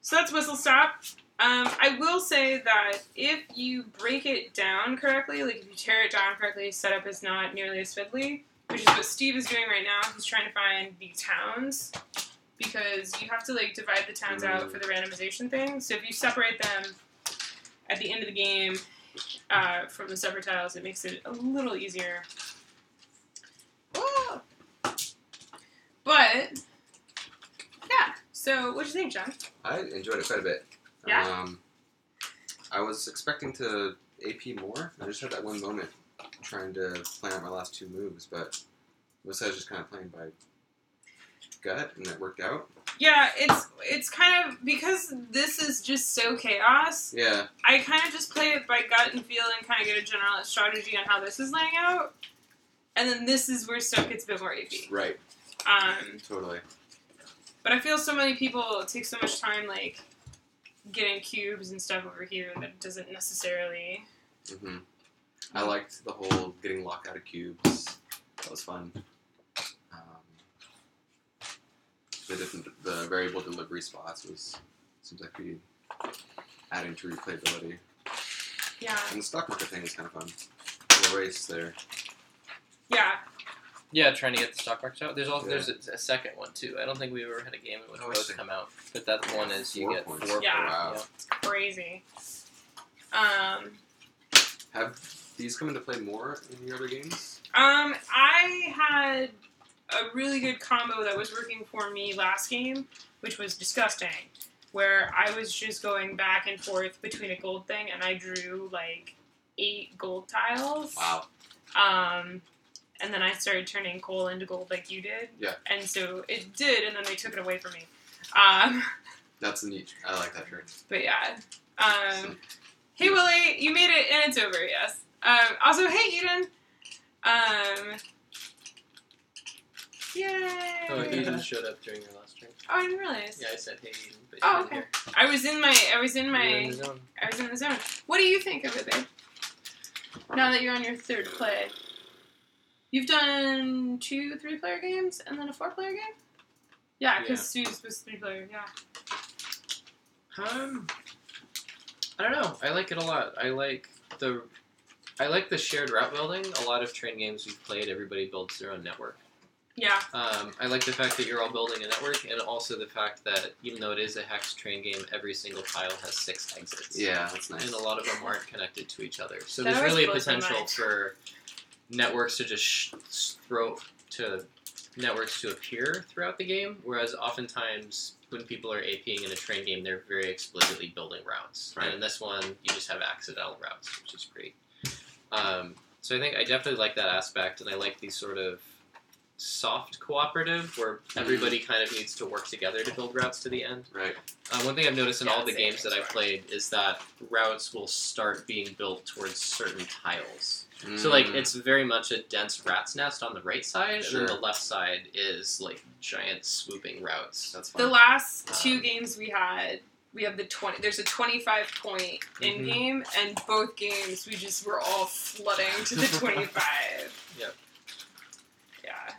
So that's Whistle Stop. I will say that if you break it down correctly, like if you tear it down correctly, setup is not nearly as fiddly, which is what Steve is doing right now. He's trying to find the towns, because you have to like divide the towns out for the randomization thing. So if you separate them... at the end of the game, from the separate tiles, it makes it a little easier. Whoa! But, yeah. So, what'd you think, John? I enjoyed it quite a bit. Yeah? I was expecting to AP more. I just had that one moment trying to plan out my last 2 moves, but I was just kind of playing by gut, and it worked out. Yeah, it's kind of, because this is just so chaos, yeah. I kind of just play it by gut and feel and kind of get a general strategy on how this is laying out. And then this is where stuff gets a bit more iffy. Right. Totally. But I feel so many people take so much time, like, getting cubes and stuff over here that it doesn't necessarily... Mm-hmm. I liked the whole getting locked out of cubes. That was fun. The variable delivery spots seems like we adding to replayability. Yeah. And the stock market thing was kind of fun. The race there. Yeah. Yeah, trying to get the stock market out. There's a second one too. I don't think we ever had a game in which both come out, but that one is you get 4 points. Yeah. Wow. Yeah. It's crazy. Have these come into play more in your other games? I had a really good combo that was working for me last game, which was disgusting, where I was just going back and forth between a gold thing, and I drew, like, 8 gold tiles. Wow. And then I started turning coal into gold like you did. Yeah. And so it did, and then they took it away from me. That's neat. I like that trick. But yeah. Hey, Willie, you made it, and it's over, yes. Also, hey, Eden. Yay! Oh, Eden showed up during your last stream. Oh, I didn't realize. Yeah, I said hey, Eden. But oh, okay. Here. I was in the zone. What do you think over there? Now that you're on your third play, you've done 2 3-player games and then a 4-player game. Yeah, because Sue's was 3-player. Yeah. I don't know. I like it a lot. I like the shared route building. A lot of train games we've played, everybody builds their own network. Yeah. I like the fact that you're all building a network, and also the fact that even though it is a hacked train game, every single tile has 6 exits. Yeah, that's nice. And a lot of them aren't connected to each other. So there's really a potential for networks to just networks to appear throughout the game, whereas oftentimes when people are APing in a train game, they're very explicitly building routes. Right. And in this one, you just have accidental routes, which is great. So I think I definitely like that aspect, and I like these sort of soft cooperative where everybody kind of needs to work together to build routes to the end. Right. One thing I've noticed in all the games that I've played is that routes will start being built towards certain tiles. So, like, it's very much a dense rat's nest on the right side, and then the left side is, like, giant swooping routes. That's fun. The last 2 games we had, we have there's a 25-point in-game, and both games we just were all flooding to the 25. Yep. Yeah.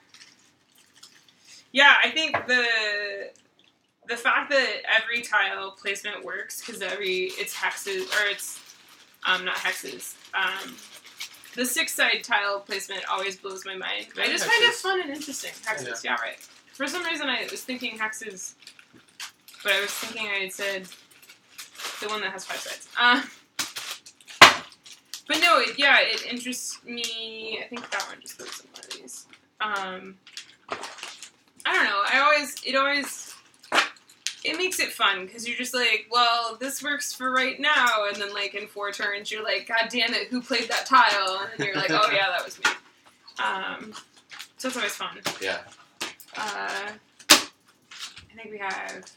Yeah, I think the fact that every tile placement works, because it's hexes, or it's, not hexes, the 6-side tile placement always blows my mind. Yeah, I just find it fun and interesting. Hexes, yeah, right. For some reason I was thinking hexes, but I was thinking I had said the one that has 5 sides. But no, it interests me. I think that one just goes in one of these. I don't know. It makes it fun, because you're just like, well, this works for right now, and then, like, in 4 turns, you're like, god damn it, who played that tile? And then you're like, oh, yeah, that was me. So it's always fun. Yeah. I think we have...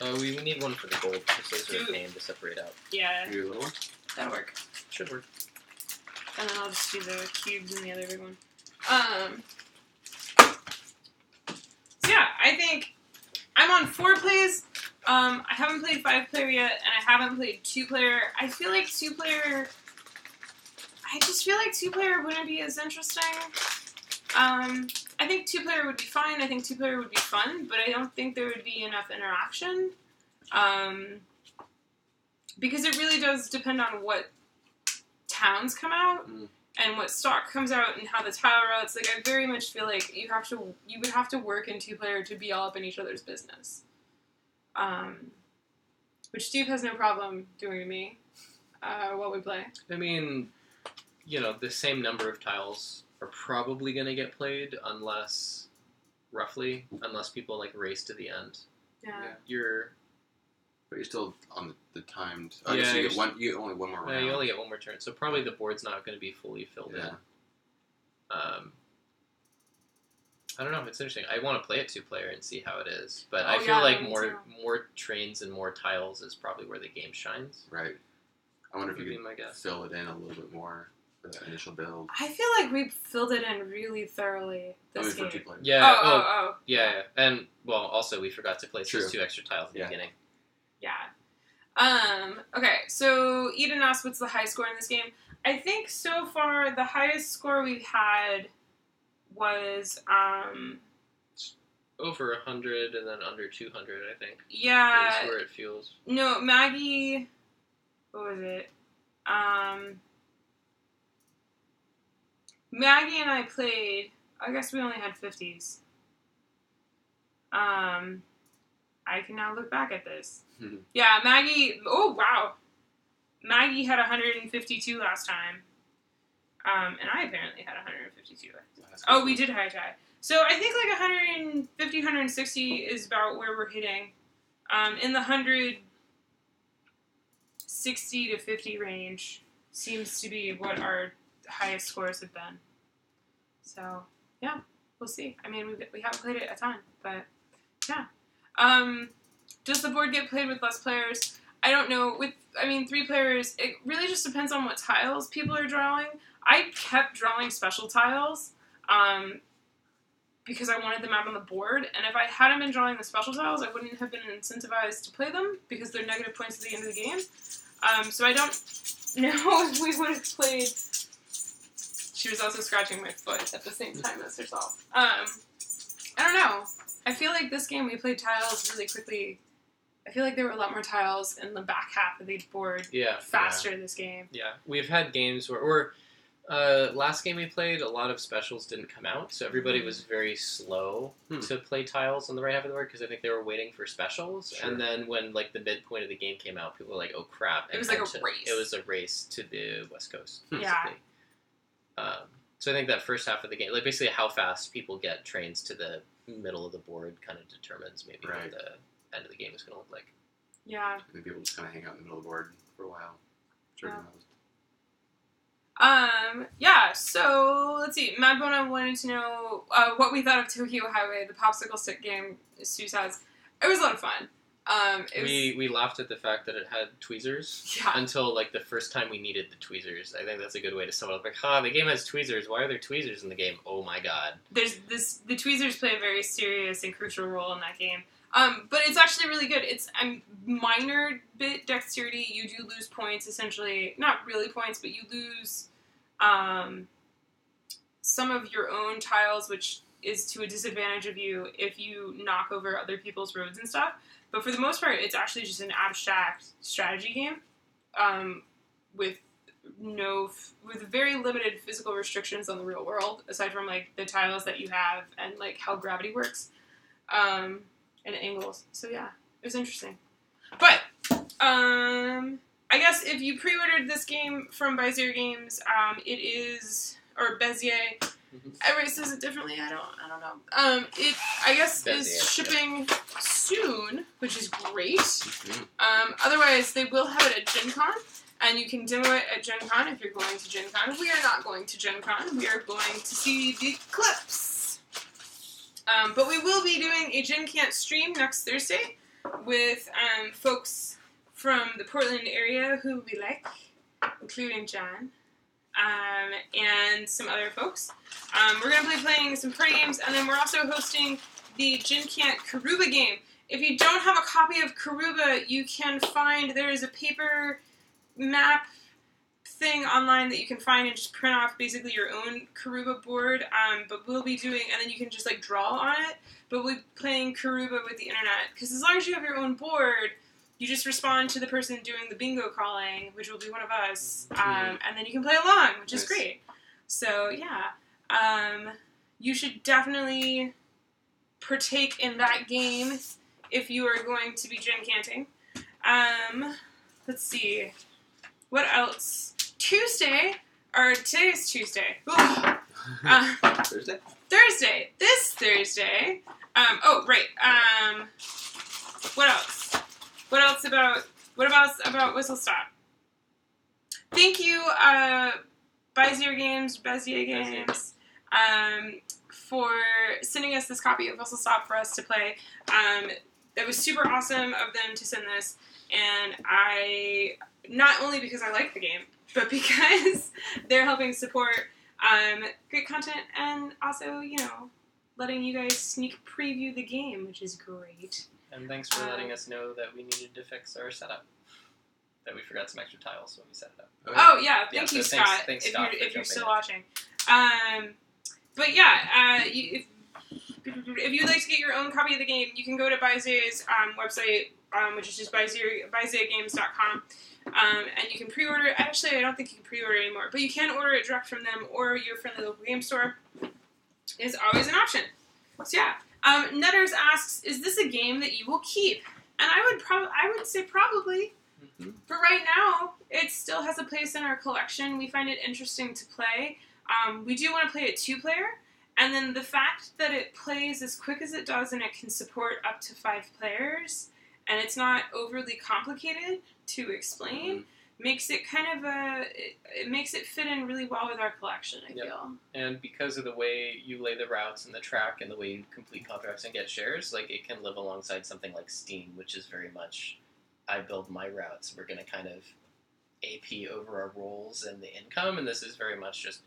Oh. We need one for the gold, because those are a pain to separate out. Yeah. Do a little one? That'll work. Should work. And then I'll just do the cubes and the other big one. Yeah, I think I'm on 4 plays. I haven't played 5-player yet, and I haven't played 2-player. I just feel like 2-player wouldn't be as interesting. I think 2-player would be fine. I think 2-player would be fun, but I don't think there would be enough interaction. Because it really does depend on what towns come out. Mm. And what stock comes out and how the tile routes, like, I very much feel like you would have to work in 2-player to be all up in each other's business. Which Steve has no problem doing to me while we play. I mean, you know, the same number of tiles are probably going to get played unless people, like, race to the end. Yeah. But you're still on the timed. Oh, yeah, so you get only one more round. Yeah, you only get one more turn, so probably the board's not going to be fully filled in. I don't know. It's interesting. I want to play it 2-player and see how it is, but I feel like more trains and more tiles is probably where the game shines. Right. I wonder if you could fill it in a little bit more for that initial build. I feel like we filled it in really thoroughly this game. Yeah. Oh. Yeah. And, well, also we forgot to place those two extra tiles in the beginning. Yeah. Okay, so Eden asked, what's the high score in this game? I think so far the highest score we've had was, over 100 and then under 200, I think. Yeah. That's where it feels. No, Maggie, what was it? Maggie and I played, I guess we only had 50s. I can now look back at this. Mm-hmm. Yeah, Maggie, oh wow. Maggie had 152 last time. And I apparently had 152. Oh, we did high tie. So I think like 150, 160 is about where we're hitting. In the 160 to 50 range seems to be what our highest scores have been. So, yeah, we'll see. I mean, we haven't played it a ton, but yeah. Does the board get played with less players? I don't know. Three players, it really just depends on what tiles people are drawing. I kept drawing special tiles because I wanted them out on the board, and if I hadn't been drawing the special tiles, I wouldn't have been incentivized to play them because they're negative points at the end of the game. So I don't know if we would have played... She was also scratching my foot at the same time as herself. I don't know. I feel like this game we played tiles really quickly. I feel like there were a lot more tiles in the back half of the board faster this game. Yeah, we've had games where... last game we played, a lot of specials didn't come out, so everybody was very slow to play tiles on the right half of the board, because I think they were waiting for specials, and then when, like, the midpoint of the game came out, people were like, oh crap. It was like a race. It was a race to the West Coast, basically. Yeah. So I think that first half of the game, like, basically how fast people get trains to the middle of the board kind of determines maybe what the end of the game is going to look like. Yeah. Maybe people just kind of hang out in the middle of the board for a while. So, let's see, Mad Bona wanted to know, what we thought of Tokyo Highway, the popsicle stick game, Sue says. It was a lot of fun. We laughed at the fact that it had tweezers until, like, the first time we needed the tweezers. I think that's a good way to sum it up. Like, the game has tweezers, why are there tweezers in the game? Oh my god. The tweezers play a very serious and crucial role in that game. But it's actually really good. It's a minor bit dexterity. You do lose points, essentially. Not really points, but you lose some of your own tiles, which is to a disadvantage of you if you knock over other people's roads and stuff. But for the most part, it's actually just an abstract strategy game with very limited physical restrictions on the real world, aside from, like, the tiles that you have and, like, how gravity works. And angles. So yeah, it was interesting. But, I guess if you pre-ordered this game from Bézier Games, it is, or Bézier, everybody says it differently, I don't know. It, I guess, Bézier, is shipping soon, which is great. Otherwise, they will have it at Gen Con, and you can demo it at Gen Con if you're going to Gen Con. We are not going to Gen Con, we are going to see the clips. But we will be doing a Gen Con stream next Thursday with folks from the Portland area who we like, including John, and some other folks. We're going to be playing some party games, and then we're also hosting the Gen Con Karuba game. If you don't have a copy of Karuba, you can find, there is a paper map thing online that you can find and just print off basically your own Karuba board, but we'll be doing, and then you can just, like, draw on it, but we'll be playing Karuba with the internet, because as long as you have your own board, you just respond to the person doing the bingo calling, which will be one of us, and then you can play along, which is great. So, yeah, you should definitely partake in that game if you are going to be Gen Canting. Let's see, what else? Today's Tuesday. Thursday. This Thursday. What else? What about Whistle Stop? Thank you, Bézier Games, for sending us this copy of Whistle Stop for us to play. It was super awesome of them to send this, and I, not only because I like the game, but because they're helping support great content and also, you know, letting you guys sneak preview the game, which is great. And thanks for letting us know that we needed to fix our setup, that we forgot some extra tiles when we set it up. Oh, yeah. Thank you, Scott, if you're still watching. But, yeah, if you'd like to get your own copy of the game, you can go to Bézier's website, which is just BézierGames.com, and you can pre-order it. Actually, I don't think you can pre-order anymore, but you can order it direct from them or your friendly local game store. Is always an option. So, yeah. Nutters asks, is this a game that you will keep? And I would say probably. Mm-hmm. But right now, it still has a place in our collection. We find it interesting to play. We do want to play it 2-player. And then the fact that it plays as quick as it does and it can support up to 5 players, and it's not overly complicated to explain, makes it kind of a... It makes it fit in really well with our collection, I feel. And because of the way you lay the routes and the track and the way you complete contracts and get shares, like, it can live alongside something like Steam, which is very much... I build my routes. We're going to kind of AP over our roles and the income, and this is very much just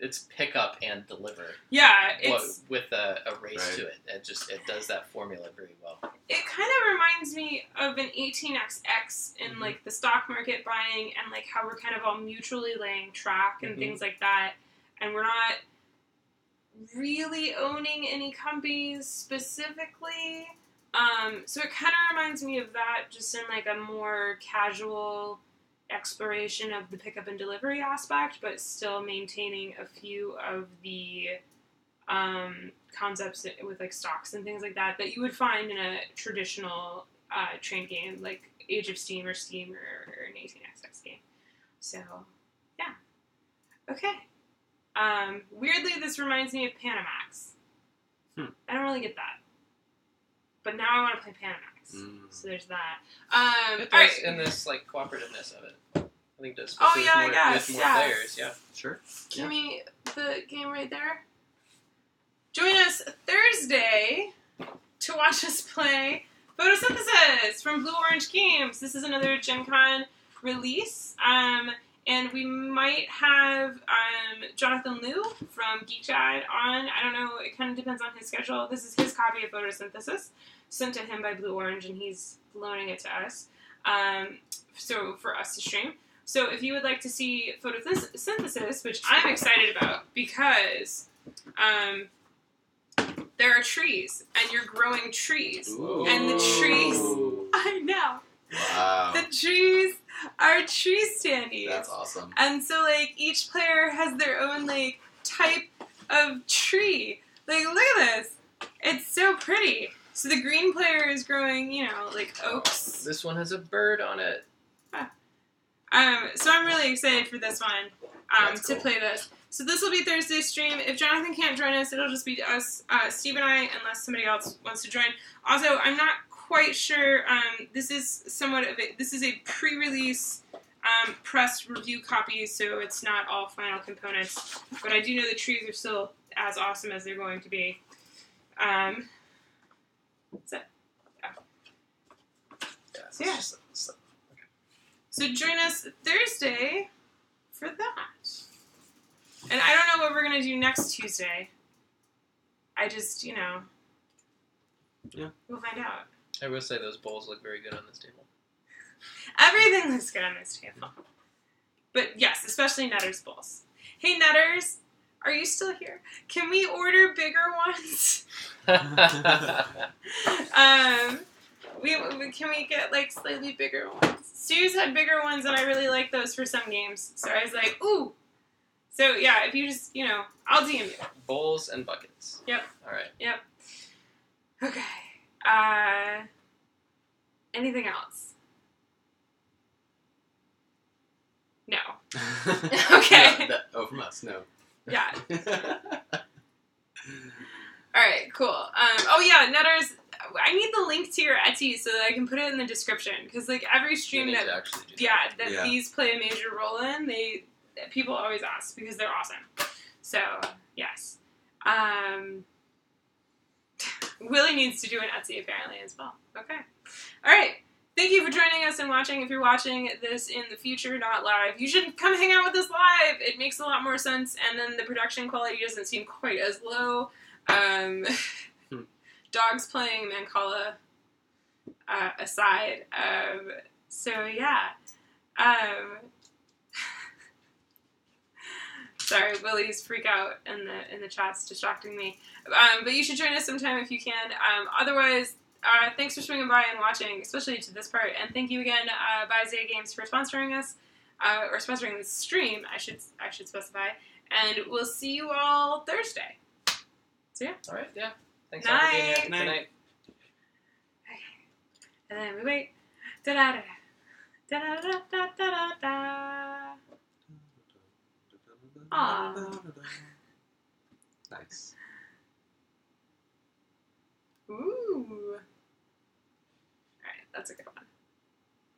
it's pick up and deliver. Yeah, it's with a race right to it. It does that formula very well. It kind of reminds me of an 18xx in like the stock market buying and like how we're kind of all mutually laying track and things like that, and we're not really owning any companies specifically. So it kind of reminds me of that, just in like a more casual exploration of the pickup and delivery aspect, but still maintaining a few of the concepts with like stocks and things like that you would find in a traditional train game like Age of Steam or Steam or an 18xx game. So, yeah. Okay. Weirdly, this reminds me of Panamax. I don't really get that. But now I want to play Panamax. So there's that. It does, right. And this, like, cooperativeness of it. I think it does. Oh, yeah, I guess. With more players, yeah. Sure. Give me the game right there. Join us Thursday to watch us play Photosynthesis from Blue Orange Games. This is another Gen Con release. And we might have Jonathan Liu from Geek Dad on. I don't know. It kind of depends on his schedule. This is his copy of Photosynthesis, sent to him by Blue Orange, and he's loaning it to us. So for us to stream. So if you would like to see Photosynthesis, which I'm excited about because there are trees, and you're growing trees. Ooh. And the trees, I know. Wow. The trees are tree standees. That's awesome. And so, like, each player has their own, like, type of tree. Like, look at this. It's so pretty. So the green player is growing, you know, like, oaks. This one has a bird on it. So I'm really excited for this one to play this. So this will be Thursday's stream. If Jonathan can't join us, it'll just be us, Steve and I, unless somebody else wants to join. Also, I'm not quite sure. This is a pre-release press review copy, so it's not all final components. But I do know the trees are still as awesome as they're going to be. So join us Thursday for that. And I don't know what we're gonna do next Tuesday. I just, you know. Yeah. We'll find out. I will say those bowls look very good on this table. Everything looks good on this table. But yes, especially Nutter's bowls. Hey, Nutters, are you still here? Can we order bigger ones? Can we get, like, slightly bigger ones? Stu's had bigger ones, and I really like those for some games. So I was like, ooh. So, yeah, if you just, you know, I'll DM you. Bowls and buckets. Yep. All right. Yep. Okay. Anything else? No. Okay. From us, no. Yeah. All right, cool. Nutters, I need the link to your Etsy so that I can put it in the description, because like every stream that these play a major role in, people always ask because they're awesome. So yes. Willie needs to do an Etsy apparently as well. Okay. All right. Thank you for joining us and watching. If you're watching this in the future, not live, you should come hang out with us live. It makes a lot more sense, and then the production quality doesn't seem quite as low. Dogs playing Mancala aside. So, yeah. Sorry, Willie's freak out in the chat's distracting me. But you should join us sometime if you can. Otherwise... thanks for swinging by and watching, especially to this part, and thank you again, Bézier Games, for sponsoring us, or sponsoring this stream, I should specify, and we'll see you all Thursday. So yeah. Alright, yeah. Thanks all for being here. Good night. Okay. And then we wait. Da-da-da-da. Da-da-da-da-da-da-da. Aww. Nice.